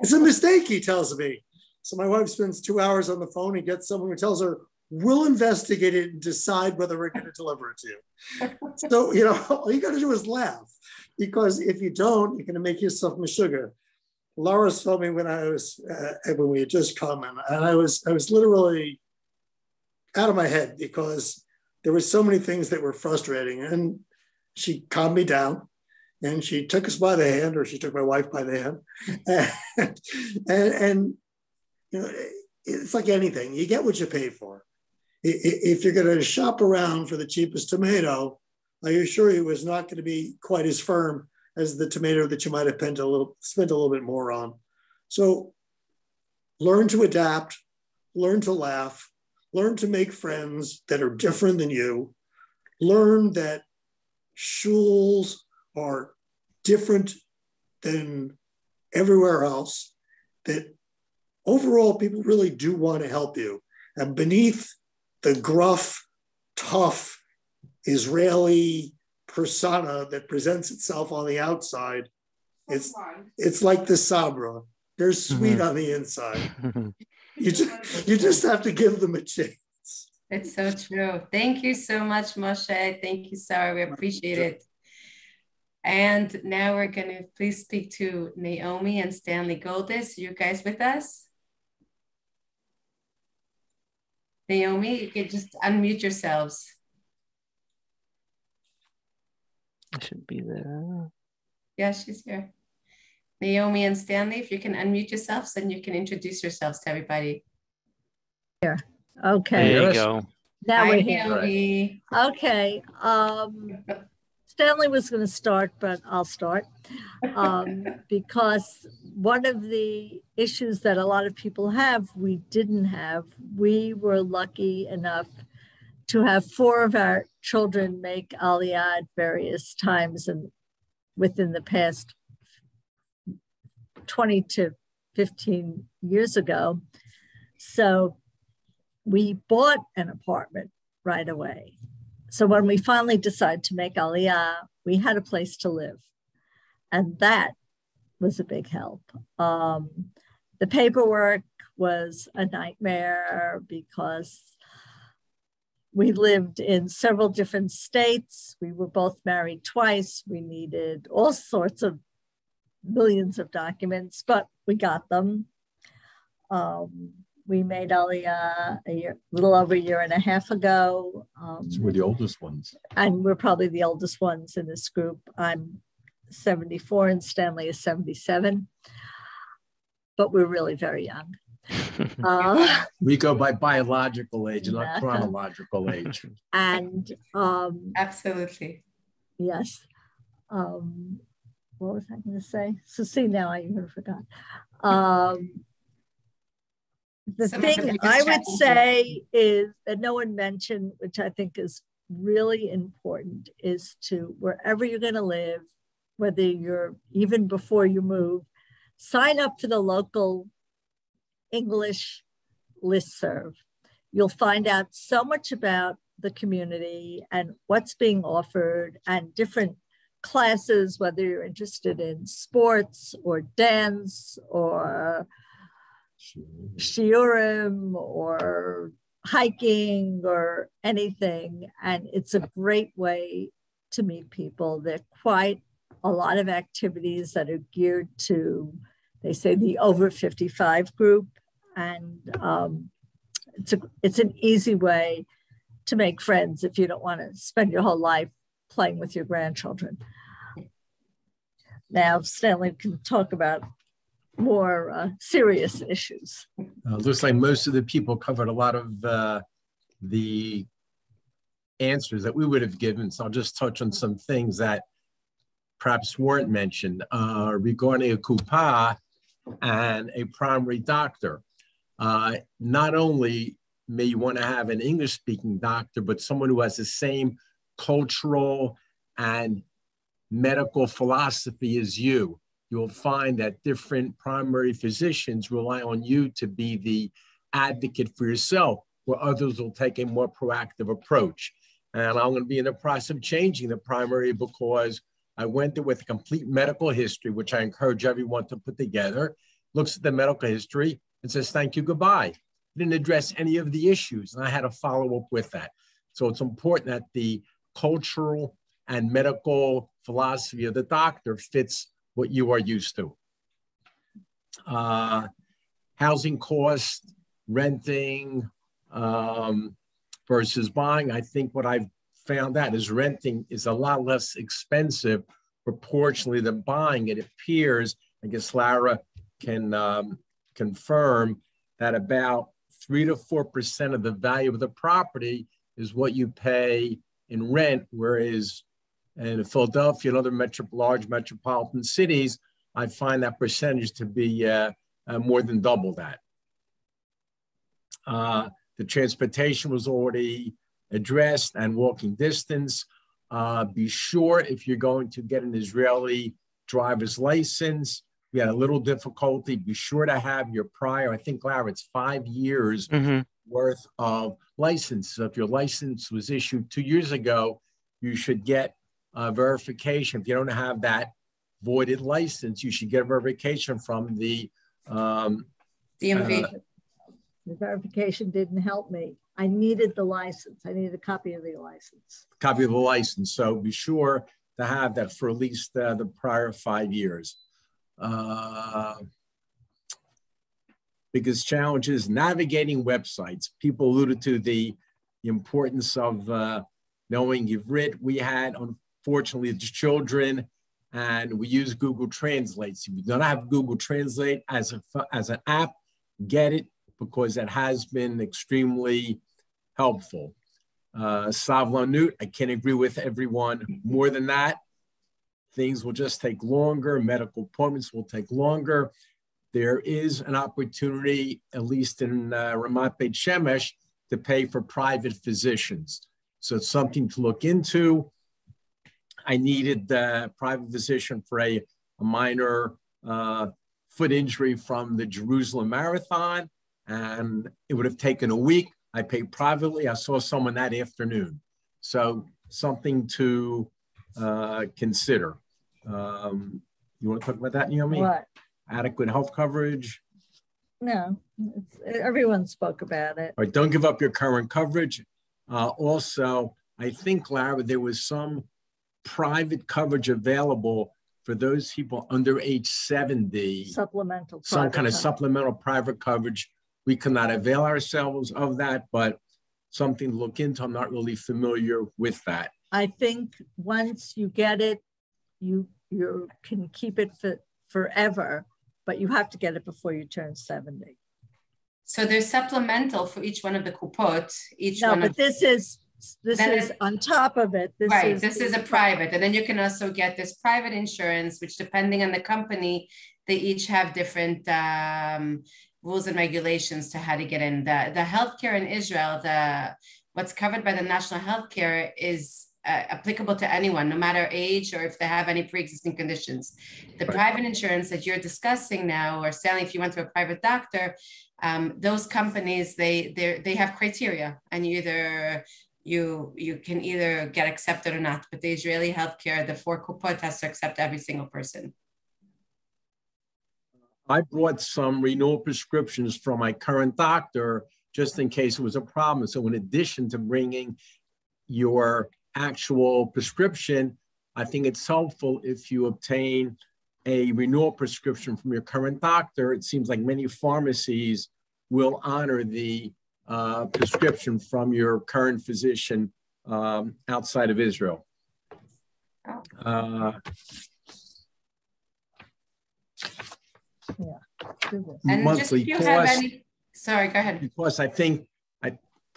It's a mistake, he tells me. So my wife spends 2 hours on the phone and gets someone who tells her, we'll investigate it and decide whether we're going to deliver it to you. So, you know, all you got to do is laugh, because if you don't, you're going to make yourself meshuggah. Laura saw me when I was, when we had just come, and I was literally out of my head because there were so many things that were frustrating, and she calmed me down And she took us by the hand, or she took my wife by the hand. And you know, it's like anything. You get what you pay for. If you're going to shop around for the cheapest tomato, I assure you it's not going to be quite as firm as the tomato that you might have spent a little bit more on. So learn to adapt, learn to laugh, learn to make friends that are different than you. Learn that shuls are different than everywhere else, that overall people really do want to help you. And beneath the gruff, tough Israeli persona that presents itself on the outside, it's like the sabra. They're sweet on the inside. You just have to give them a chance. It's so true. Thank you so much, Moshe. Thank you, Sarah. We appreciate it. And now we're going to please speak to Naomi and Stanley Goldis. You guys with us? Naomi, you can just unmute yourselves. I should be there. Yeah, she's here. Naomi and Stanley, if you can unmute yourselves, then you can introduce yourselves to everybody. Here. Okay. There you go. Now we're here. Okay. Stanley was going to start, but I'll start because one of the issues that a lot of people have, we didn't have. We were lucky enough to have four of our children make Aliyah at various times and within the past 20 to 15 years ago. So we bought an apartment right away. So when we finally decided to make Aliyah, we had a place to live. And that was a big help. The paperwork was a nightmare because we lived in several different states. We were both married twice. We needed all sorts of millions of documents, but we got them. We made Aliyah a little over a year and a half ago. We're the oldest ones. And we're probably the oldest ones in this group. I'm 74 and Stanley is 77. But we're really very young. We go by biological age, not chronological age. And absolutely. Yes. What was I going to say? So see, now I even forgot. The thing I would say is that no one mentioned, which I think is really important, is to wherever you're going to live, whether you're even before you move, sign up for the local English listserv. You'll find out so much about the community and what's being offered and different classes, whether you're interested in sports or dance or shiurim or hiking or anything. And it's a great way to meet people. There are quite a lot of activities that are geared to, they say, the over 55 group. And it's an easy way to make friends if you don't want to spend your whole life playing with your grandchildren. Now, Stanley can talk about more serious issues. Looks like most of the people covered a lot of the answers that we would have given. So I'll just touch on some things that perhaps weren't mentioned regarding a kupa and a primary doctor. Not only may you want to have an English-speaking doctor, but someone who has the same cultural and medical philosophy as you. You'll find that different primary physicians rely on you to be the advocate for yourself, where others will take a more proactive approach. And I'm going to be in the process of changing the primary because I went there with a complete medical history, which I encourage everyone to put together, looks at the medical history and says, thank you, goodbye. Didn't address any of the issues, and I had a follow-up with that. So it's important that the cultural and medical philosophy of the doctor fits what you are used to. Housing costs, renting versus buying. I think what I've found out is renting is a lot less expensive proportionally they're buying. It appears, I guess Laura can confirm, that about 3 to 4% of the value of the property is what you pay in rent, whereas in Philadelphia and other large metropolitan cities, I find that percentage to be more than double that. The transportation was already addressed and walking distance. Be sure if you're going to get an Israeli driver's license, we had a little difficulty. Be sure to have your prior, I think, Larry, it's 5 years worth of license. So if your license was issued 2 years ago, you should get verification. If you don't have that voided license, you should get verification from the DMV. The verification didn't help me. I needed the license. I needed a copy of the license. Copy of the license. So be sure to have that for at least the prior 5 years. Biggest challenge is navigating websites. People alluded to the importance of knowing Yivrit. We had, unfortunately, it's children, and we use Google Translate. So if you don't have Google Translate as an app, get it, because it has been extremely helpful. Savlanut, I can't agree with everyone more than that. Things will just take longer. Medical appointments will take longer. There is an opportunity, at least in Ramat Beit Shemesh, to pay for private physicians. So it's something to look into. I needed a private physician for a minor foot injury from the Jerusalem Marathon, and it would have taken a week. I paid privately. I saw someone that afternoon. So something to consider. You want to talk about that, Naomi? What? Adequate health coverage? No, everyone spoke about it. All right, don't give up your current coverage. Also, I think, Larry, there was some private coverage available for those people under age 70. Supplemental. Some kind of supplemental private coverage. We cannot avail ourselves of that, but something to look into. I'm not really familiar with that. I think once you get it, you can keep it for forever, but you have to get it before you turn 70. So there's supplemental for each one of the kupot. This is on top of it. This is a private, and then you can also get this private insurance, which depending on the company, they each have different rules and regulations to how to get in. The healthcare in Israel, what's covered by the national healthcare is applicable to anyone, no matter age or if they have any pre-existing conditions. The private insurance that you're discussing now, or Stanley, if you went to a private doctor, those companies, they have criteria, and you can either get accepted or not. But the Israeli healthcare, the 4 kupot, has to accept every single person. I brought some renewal prescriptions from my current doctor just in case it was a problem. So in addition to bringing your actual prescription, I think it's helpful if you obtain a renewal prescription from your current doctor. It seems like many pharmacies will honor the prescription from your current physician outside of Israel. And monthly cost. Sorry, go ahead. Because I think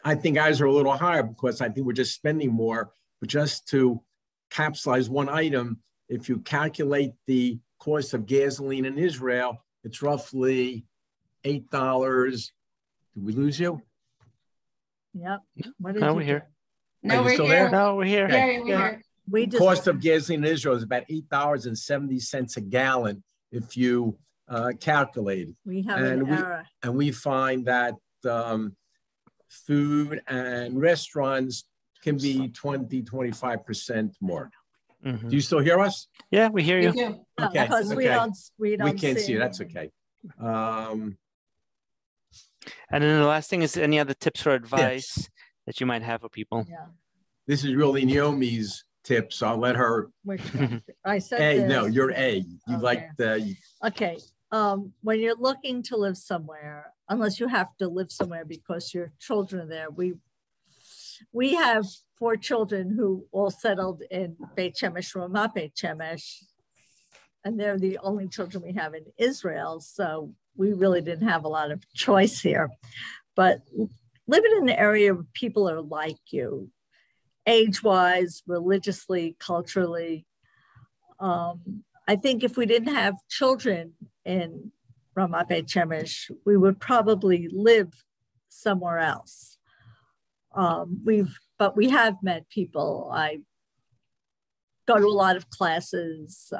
ours are a little higher because I think we're just spending more. But just to capsulize one item, if you calculate the cost of gasoline in Israel, it's roughly $8. Did we lose you? Yep. No, we're here. No, we're here. No, we're here. The cost of gasoline in Israel is about $8.70 a gallon if you calculate it. We have an error. And we find that food and restaurants can be 20, 25% more. Do you still hear us? Yeah, we hear you. Okay. Because we can't see you. That's okay. And then the last thing is any other tips or advice that you might have for people? Yeah. This is really Naomi's tips. I'll let her. I said A. No, you're A. You like the. Okay. When you're looking to live somewhere, unless you have to live somewhere because your children are there, We have four children who all settled in Beit Shemesh, Ramat Beit Shemesh, and they're the only children we have in Israel. So we really didn't have a lot of choice here. But living in an area where people are like you, age-wise, religiously, culturally. I think if we didn't have children in Ramat Beit Shemesh, we would probably live somewhere else. But we have met people. I go to a lot of classes.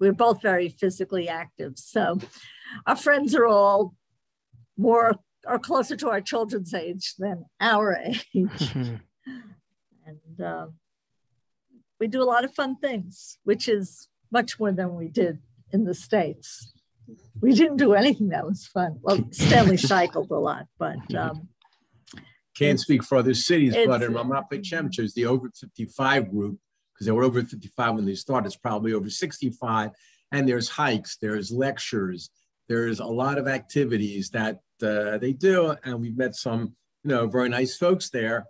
We're both very physically active. So our friends are all are closer to our children's age than our age. And we do a lot of fun things, which is much more than we did in the States. We didn't do anything that was fun. Well, Stanley cycled a lot, but. Can't speak for other cities, but in Ramat Beit Shemesh, the over 55 group, because they were over 55 when they started, it's probably over 65. And there's hikes, there's lectures, there's a lot of activities that they do. And we've met some, very nice folks there.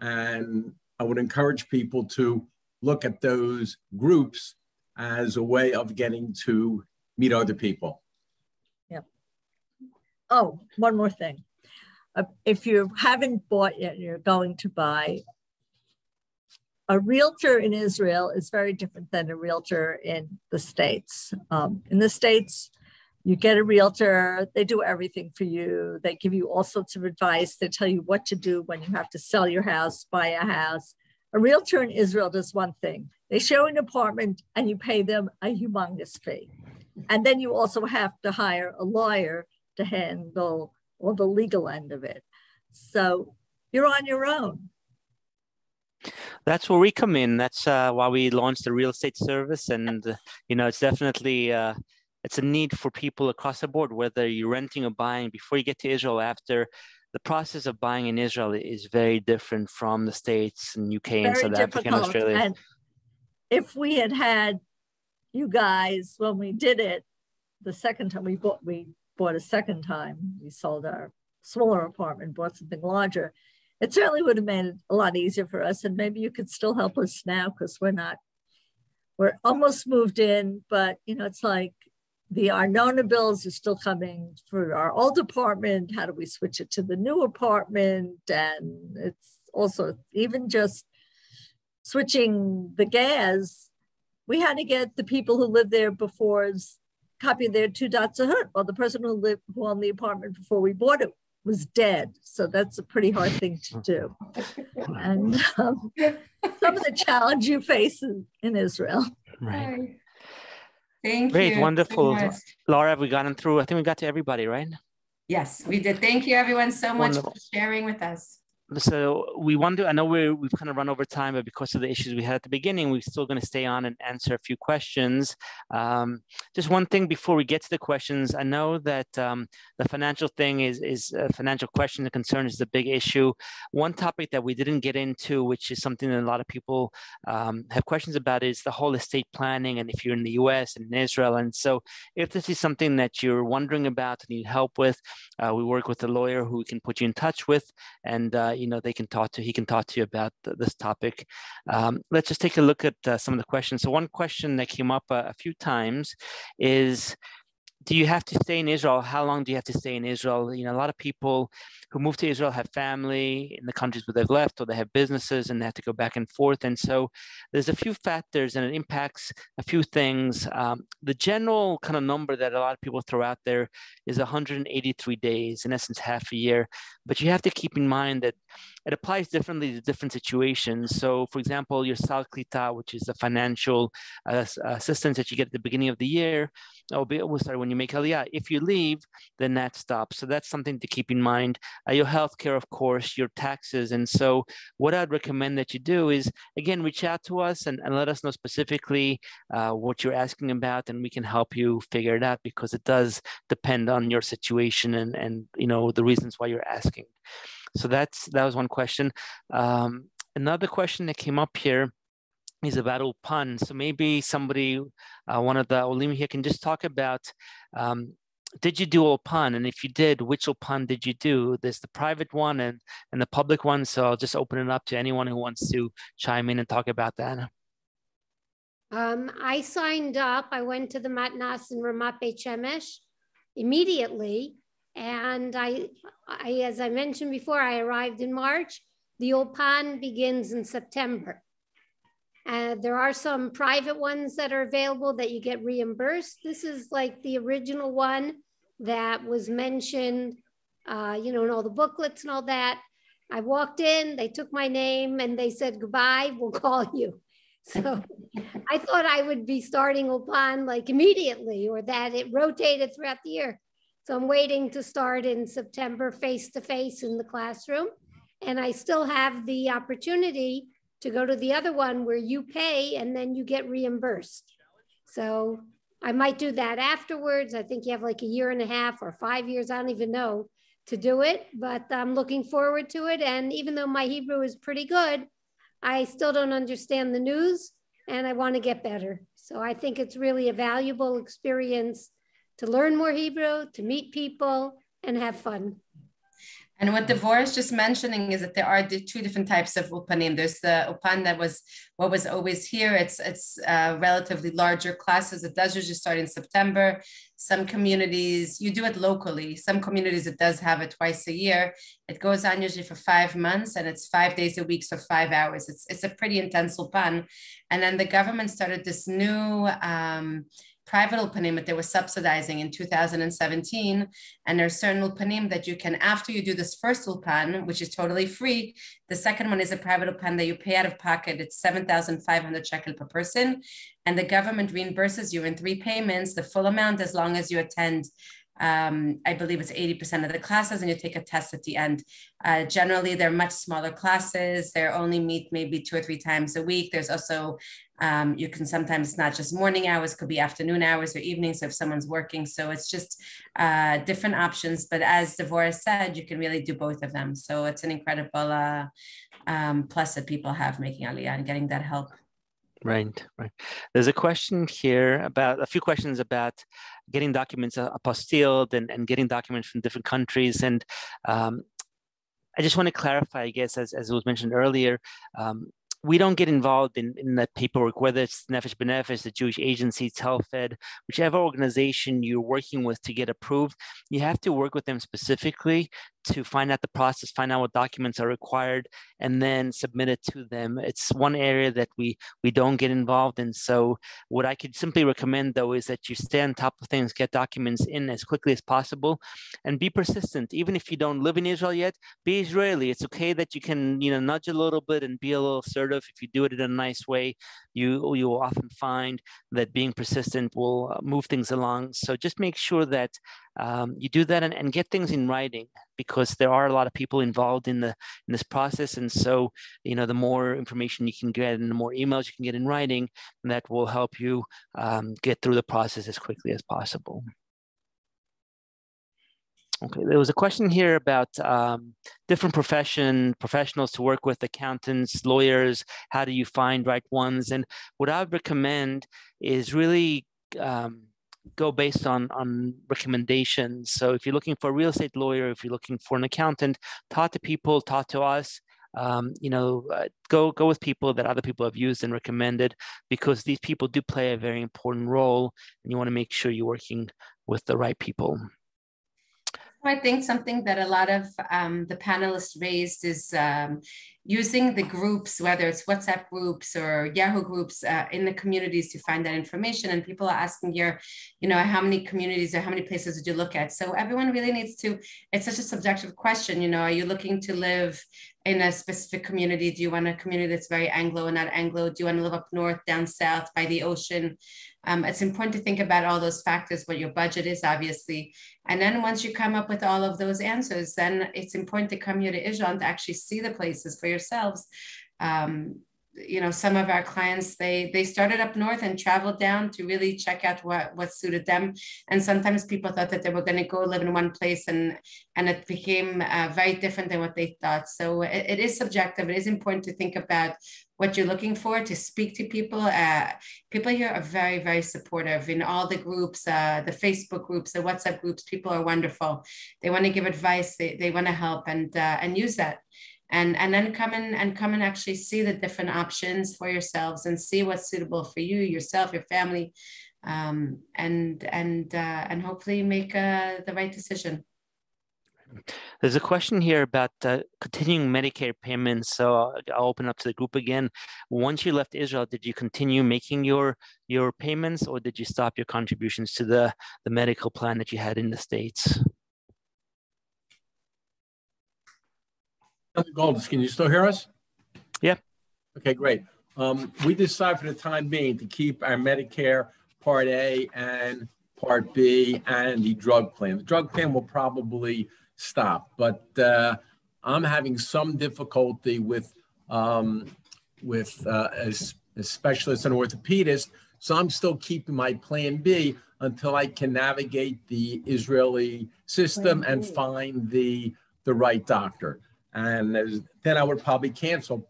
And I would encourage people to look at those groups as a way of getting to meet other people. Yeah. Oh, one more thing. If you haven't bought yet and you're going to buy, a realtor in Israel is very different than a realtor in the States. In the States, you get a realtor, they do everything for you. They give you all sorts of advice. They tell you what to do when you have to sell your house, buy a house. A realtor in Israel does one thing. They show an apartment and you pay them a humongous fee. And then you also have to hire a lawyer to handle or the legal end of it. So you're on your own. That's where we come in. That's why we launched the real estate service. And, it's definitely, it's a need for people across the board, whether you're renting or buying. Before you get to Israel, after, the process of buying in Israel is very different from the States and UK and South Africa and Australia. And if we had had you guys, when we did it, the second time we bought a second time, we sold our smaller apartment, bought something larger. It certainly would have made it a lot easier for us. And maybe you could still help us now because we're almost moved in, but it's like the Arnona bills are still coming for our old apartment. How do we switch it to the new apartment? And it's also even just switching the gas. We had to get the people who lived there before's copy their two dots of hurt. Well, the person who owned the apartment before we bought it was dead. So that's a pretty hard thing to do. And some of the challenge you face in Israel. Right. Thank you. Great, wonderful. So Laura, have we gotten through? I think we got to everybody, right? Yes, we did. Thank you everyone so much for sharing with us. So we want to, I know we've kind of run over time, but because of the issues we had at the beginning, we're still going to stay on and answer a few questions. Just one thing before we get to the questions, I know that the financial thing is a financial question, the concern is the big issue. One topic that we didn't get into, which is something that a lot of people have questions about, is the whole estate planning. And if you're in the US and in Israel, and so if this is something that you're wondering about and need help with, we work with a lawyer who we can put you in touch with, and he can talk to you about this topic. Let's just take a look at some of the questions. So one question that came up a few times is, do you have to stay in Israel? How long do you have to stay in Israel? A lot of people who move to Israel have family in the countries where they've left, or they have businesses and they have to go back and forth. And so there's a few factors and it impacts a few things. The general kind of number that a lot of people throw out there is 183 days, in essence, half a year. But you have to keep in mind that it applies differently to different situations. So for example, your Sal Klita, which is the financial assistance that you get at the beginning of the year, when you make Aliyah. If you leave, then that stops. So that's something to keep in mind. Your healthcare, of course, your taxes. And so what I'd recommend that you do is, again, reach out to us and let us know specifically what you're asking about, and we can help you figure it out, because it does depend on your situation and the reasons why you're asking. So that was one question. Another question that came up here is about Upan. So maybe somebody, one of the Olim here, can just talk about did you do Upan? And if you did, which Upan did you do? There's the private one and the public one. So I'll just open it up to anyone who wants to chime in and talk about that. I signed up. I went to the Matnas in Ramat Beit Shemesh immediately. And I, as I mentioned before, I arrived in March. The Upan begins in September. There are some private ones that are available that you get reimbursed. This is like the original one that was mentioned, you know, in all the booklets and all that. I walked in, they took my name and they said, goodbye, we'll call you. So I thought I would be starting Upan like immediately, or that it rotated throughout the year. So I'm waiting to start in September face-to-face in the classroom. And I still have the opportunity to go to the other one where you pay and then you get reimbursed. So I might do that afterwards. I think you have like a year and a half or 5 years, I don't even know, to do it, but I'm looking forward to it. And even though my Hebrew is pretty good, I still don't understand the news and I want to get better. So I think it's really a valuable experience to learn more Hebrew, to meet people, and have fun. And what Devorah is just mentioning is that there are the two different types of Upanim. There's the Upan that was what was always here. It's relatively larger classes. It does usually start in September. Some communities, you do it locally. Some communities, it does have it twice a year. It goes on usually for 5 months and it's 5 days a week, so 5 hours. It's a pretty intense Upan. And then the government started this new, private Upanim that they were subsidizing in 2017. And there are certain Upanim that you can, after you do this first Upan, which is totally free, the second one is a private Upan that you pay out of pocket. It's 7,500 shekel per person. And the government reimburses you in 3 payments, the full amount, as long as you attend, I believe it's 80% of the classes, and you take a test at the end. Generally, they're much smaller classes. They only meet maybe 2 or 3 times a week. There's also, you can sometimes not just morning hours, could be afternoon hours or evenings if someone's working. So it's just different options. But as Devorah said, you can really do both of them. So it's an incredible plus that people have making Aliyah and getting that help. Right, right. There's a question here about a few questions about getting documents apostilled and getting documents from different countries. And I just want to clarify, I guess, as it was mentioned earlier, we don't get involved in that paperwork, whether it's Nefesh B'Nefesh, the Jewish Agency, Telfed, whichever organization you're working with to get approved, you have to work with them specifically to find out the process, find out what documents are required, and then submit it to them. It's one area that we don't get involved in. So what I could simply recommend, though, is that you stay on top of things, get documents in as quickly as possible, and be persistent. Even if you don't live in Israel yet, be Israeli. It's okay that you can, you know, nudge a little bit and be a little assertive. If you do it in a nice way, you will often find that being persistent will move things along. So just make sure that you do that and get things in writing, because there are a lot of people involved in this process. And so, you know, the more information you can get and the more emails you can get in writing, that will help you get through the process as quickly as possible. Okay, there was a question here about different professionals to work with, accountants, lawyers. How do you find right ones? And what I would recommend is really go based on recommendations. So if you're looking for a real estate lawyer, if you're looking for an accountant, talk to people, talk to us. You know, go with people that other people have used and recommended, because these people do play a very important role, and you want to make sure you're working with the right people. I think something that a lot of the panelists raised is using the groups, whether it's WhatsApp groups or Yahoo groups in the communities to find that information. And people are asking here, you know, how many communities or how many places did you look at? So everyone really needs to, it's such a subjective question, you know, are you looking to live in a specific community? Do you want a community that's very Anglo and not Anglo? Do you want to live up north, down south, by the ocean? It's important to think about all those factors, what your budget is, obviously. And then once you come up with all of those answers, then it's important to come here to Israel and to actually see the places for yourselves. you know, some of our clients, they started up north and traveled down to really check out what suited them. And sometimes people thought that they were going to go live in one place, and it became very different than what they thought. So it is subjective. It is important to think about what you're looking for, to speak to people. People here are very, very supportive in all the groups, the Facebook groups, the WhatsApp groups. People are wonderful. They want to give advice. They want to help and use that. And then come and actually see the different options for yourselves and see what's suitable for you, yourself, your family, and hopefully make the right decision. There's a question here about continuing Medicare payments. So I'll open up to the group again. Once you left Israel, did you continue making your payments, or did you stop your contributions to the medical plan that you had in the States? Goldis, can you still hear us? Yeah. Okay, great. We decided for the time being to keep our Medicare Part A and Part B and the drug plan. The drug plan will probably stop, but I'm having some difficulty with a specialist and orthopedist, so I'm still keeping my Plan B until I can navigate the Israeli system and find the right doctor. And then I would probably cancel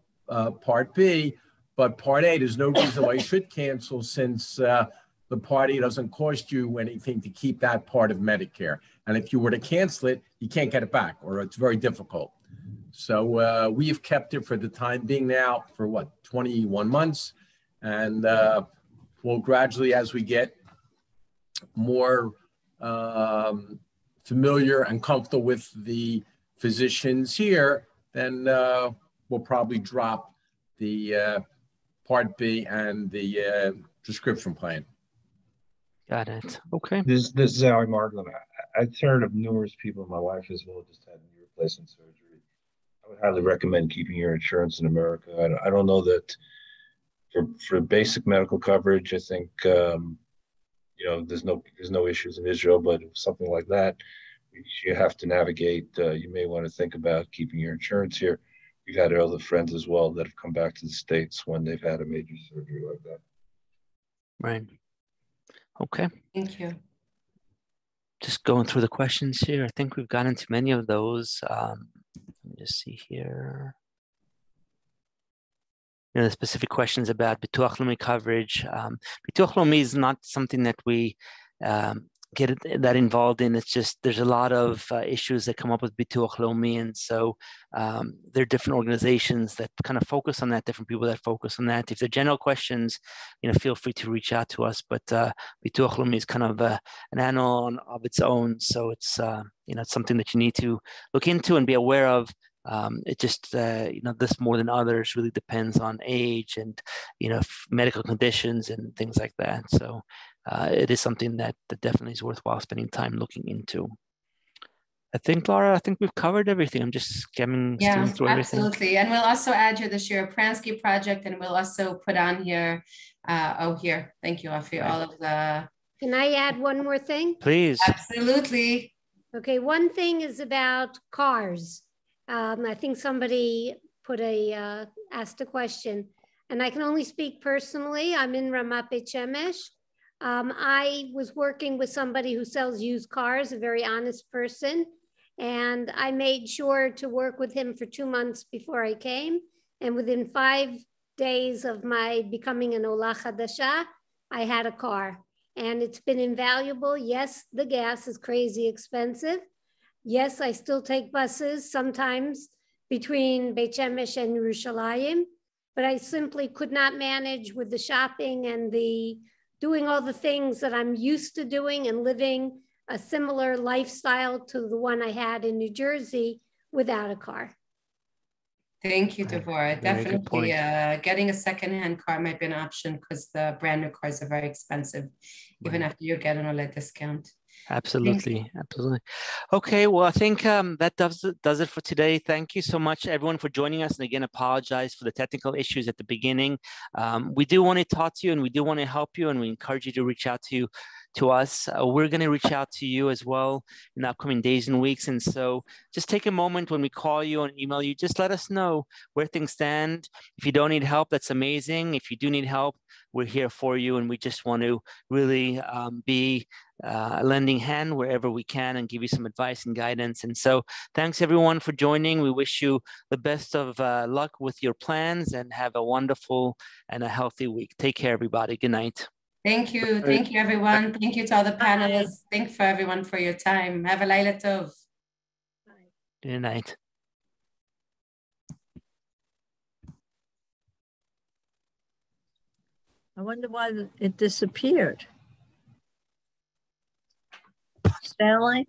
Part B, but Part A, there's no reason why you should cancel, since the Part A doesn't cost you anything to keep that part of Medicare. And if you were to cancel it, you can't get it back, or it's very difficult. So we've kept it for the time being now for what, 21 months. And we'll gradually, as we get more familiar and comfortable with the physicians here, then we'll probably drop the Part B and the prescription plan. Got it. Okay. This is Howie Margolin. I've heard of numerous people, my wife as well, just had knee replacement surgery. I would highly recommend keeping your insurance in America. I don't know that for basic medical coverage, I think you know, there's no issues in Israel, but something like that, you have to navigate. You may want to think about keeping your insurance here. We've had other friends as well that have come back to the States when they've had a major surgery like that. Right. Okay. Thank you. Just going through the questions here. I think we've gotten to many of those. Let me just see here. You know, the specific questions about Bituach Leumi coverage. Bituach Leumi is not something that we get that involved in. It's just there's a lot of issues that come up with Bituach Leumi, and so there are different organizations that kind of focus on that, different people that focus on that. If there are general questions, you know, feel free to reach out to us, but Bituach Leumi is kind of an animal of its own, so it's you know, it's something that you need to look into and be aware of. It just, you know, this more than others really depends on age and, you know, medical conditions and things like that. So it is something that definitely is worthwhile spending time looking into. I think, Laura, I think we've covered everything. I'm just skimming through everything. Absolutely. And we'll also add here the Shira Pransky project, and we'll also put on here, thank you, Afi, all of the... Can I add one more thing? Please. Absolutely. Okay, one thing is about cars. I think somebody asked a question, and I can only speak personally. I'm in Ramat Beit Shemesh. I was working with somebody who sells used cars, a very honest person, and I made sure to work with him for 2 months before I came. And within 5 days of my becoming an Ola Chadasha, I had a car, and it's been invaluable. Yes, the gas is crazy expensive. Yes, I still take buses sometimes between Beit Shemesh and Yerushalayim, but I simply could not manage with the shopping and the doing all the things that I'm used to doing and living a similar lifestyle to the one I had in New Jersey without a car. Thank you, Devorah. Definitely getting a secondhand car might be an option, because the brand new cars are very expensive, even after you get an OLED discount. Absolutely. Absolutely. Okay. Well, I think that does it for today. Thank you so much, everyone, for joining us. And again, apologize for the technical issues at the beginning. We do want to talk to you, and we do want to help you, and we encourage you to reach out to to us. We're going to reach out to you as well in the upcoming days and weeks. And so just take a moment when we call you and email you, just let us know where things stand. If you don't need help, that's amazing. If you do need help, we're here for you. And we just want to really be a lending hand wherever we can and give you some advice and guidance. And so thanks everyone for joining. We wish you the best of luck with your plans and have a wonderful and a healthy week. Take care, everybody. Good night. Thank you. Thank you, everyone. Thank you to all the panelists. Thank you for everyone for your time. Have a Laila Tov. Good night. I wonder why it disappeared. Stanley?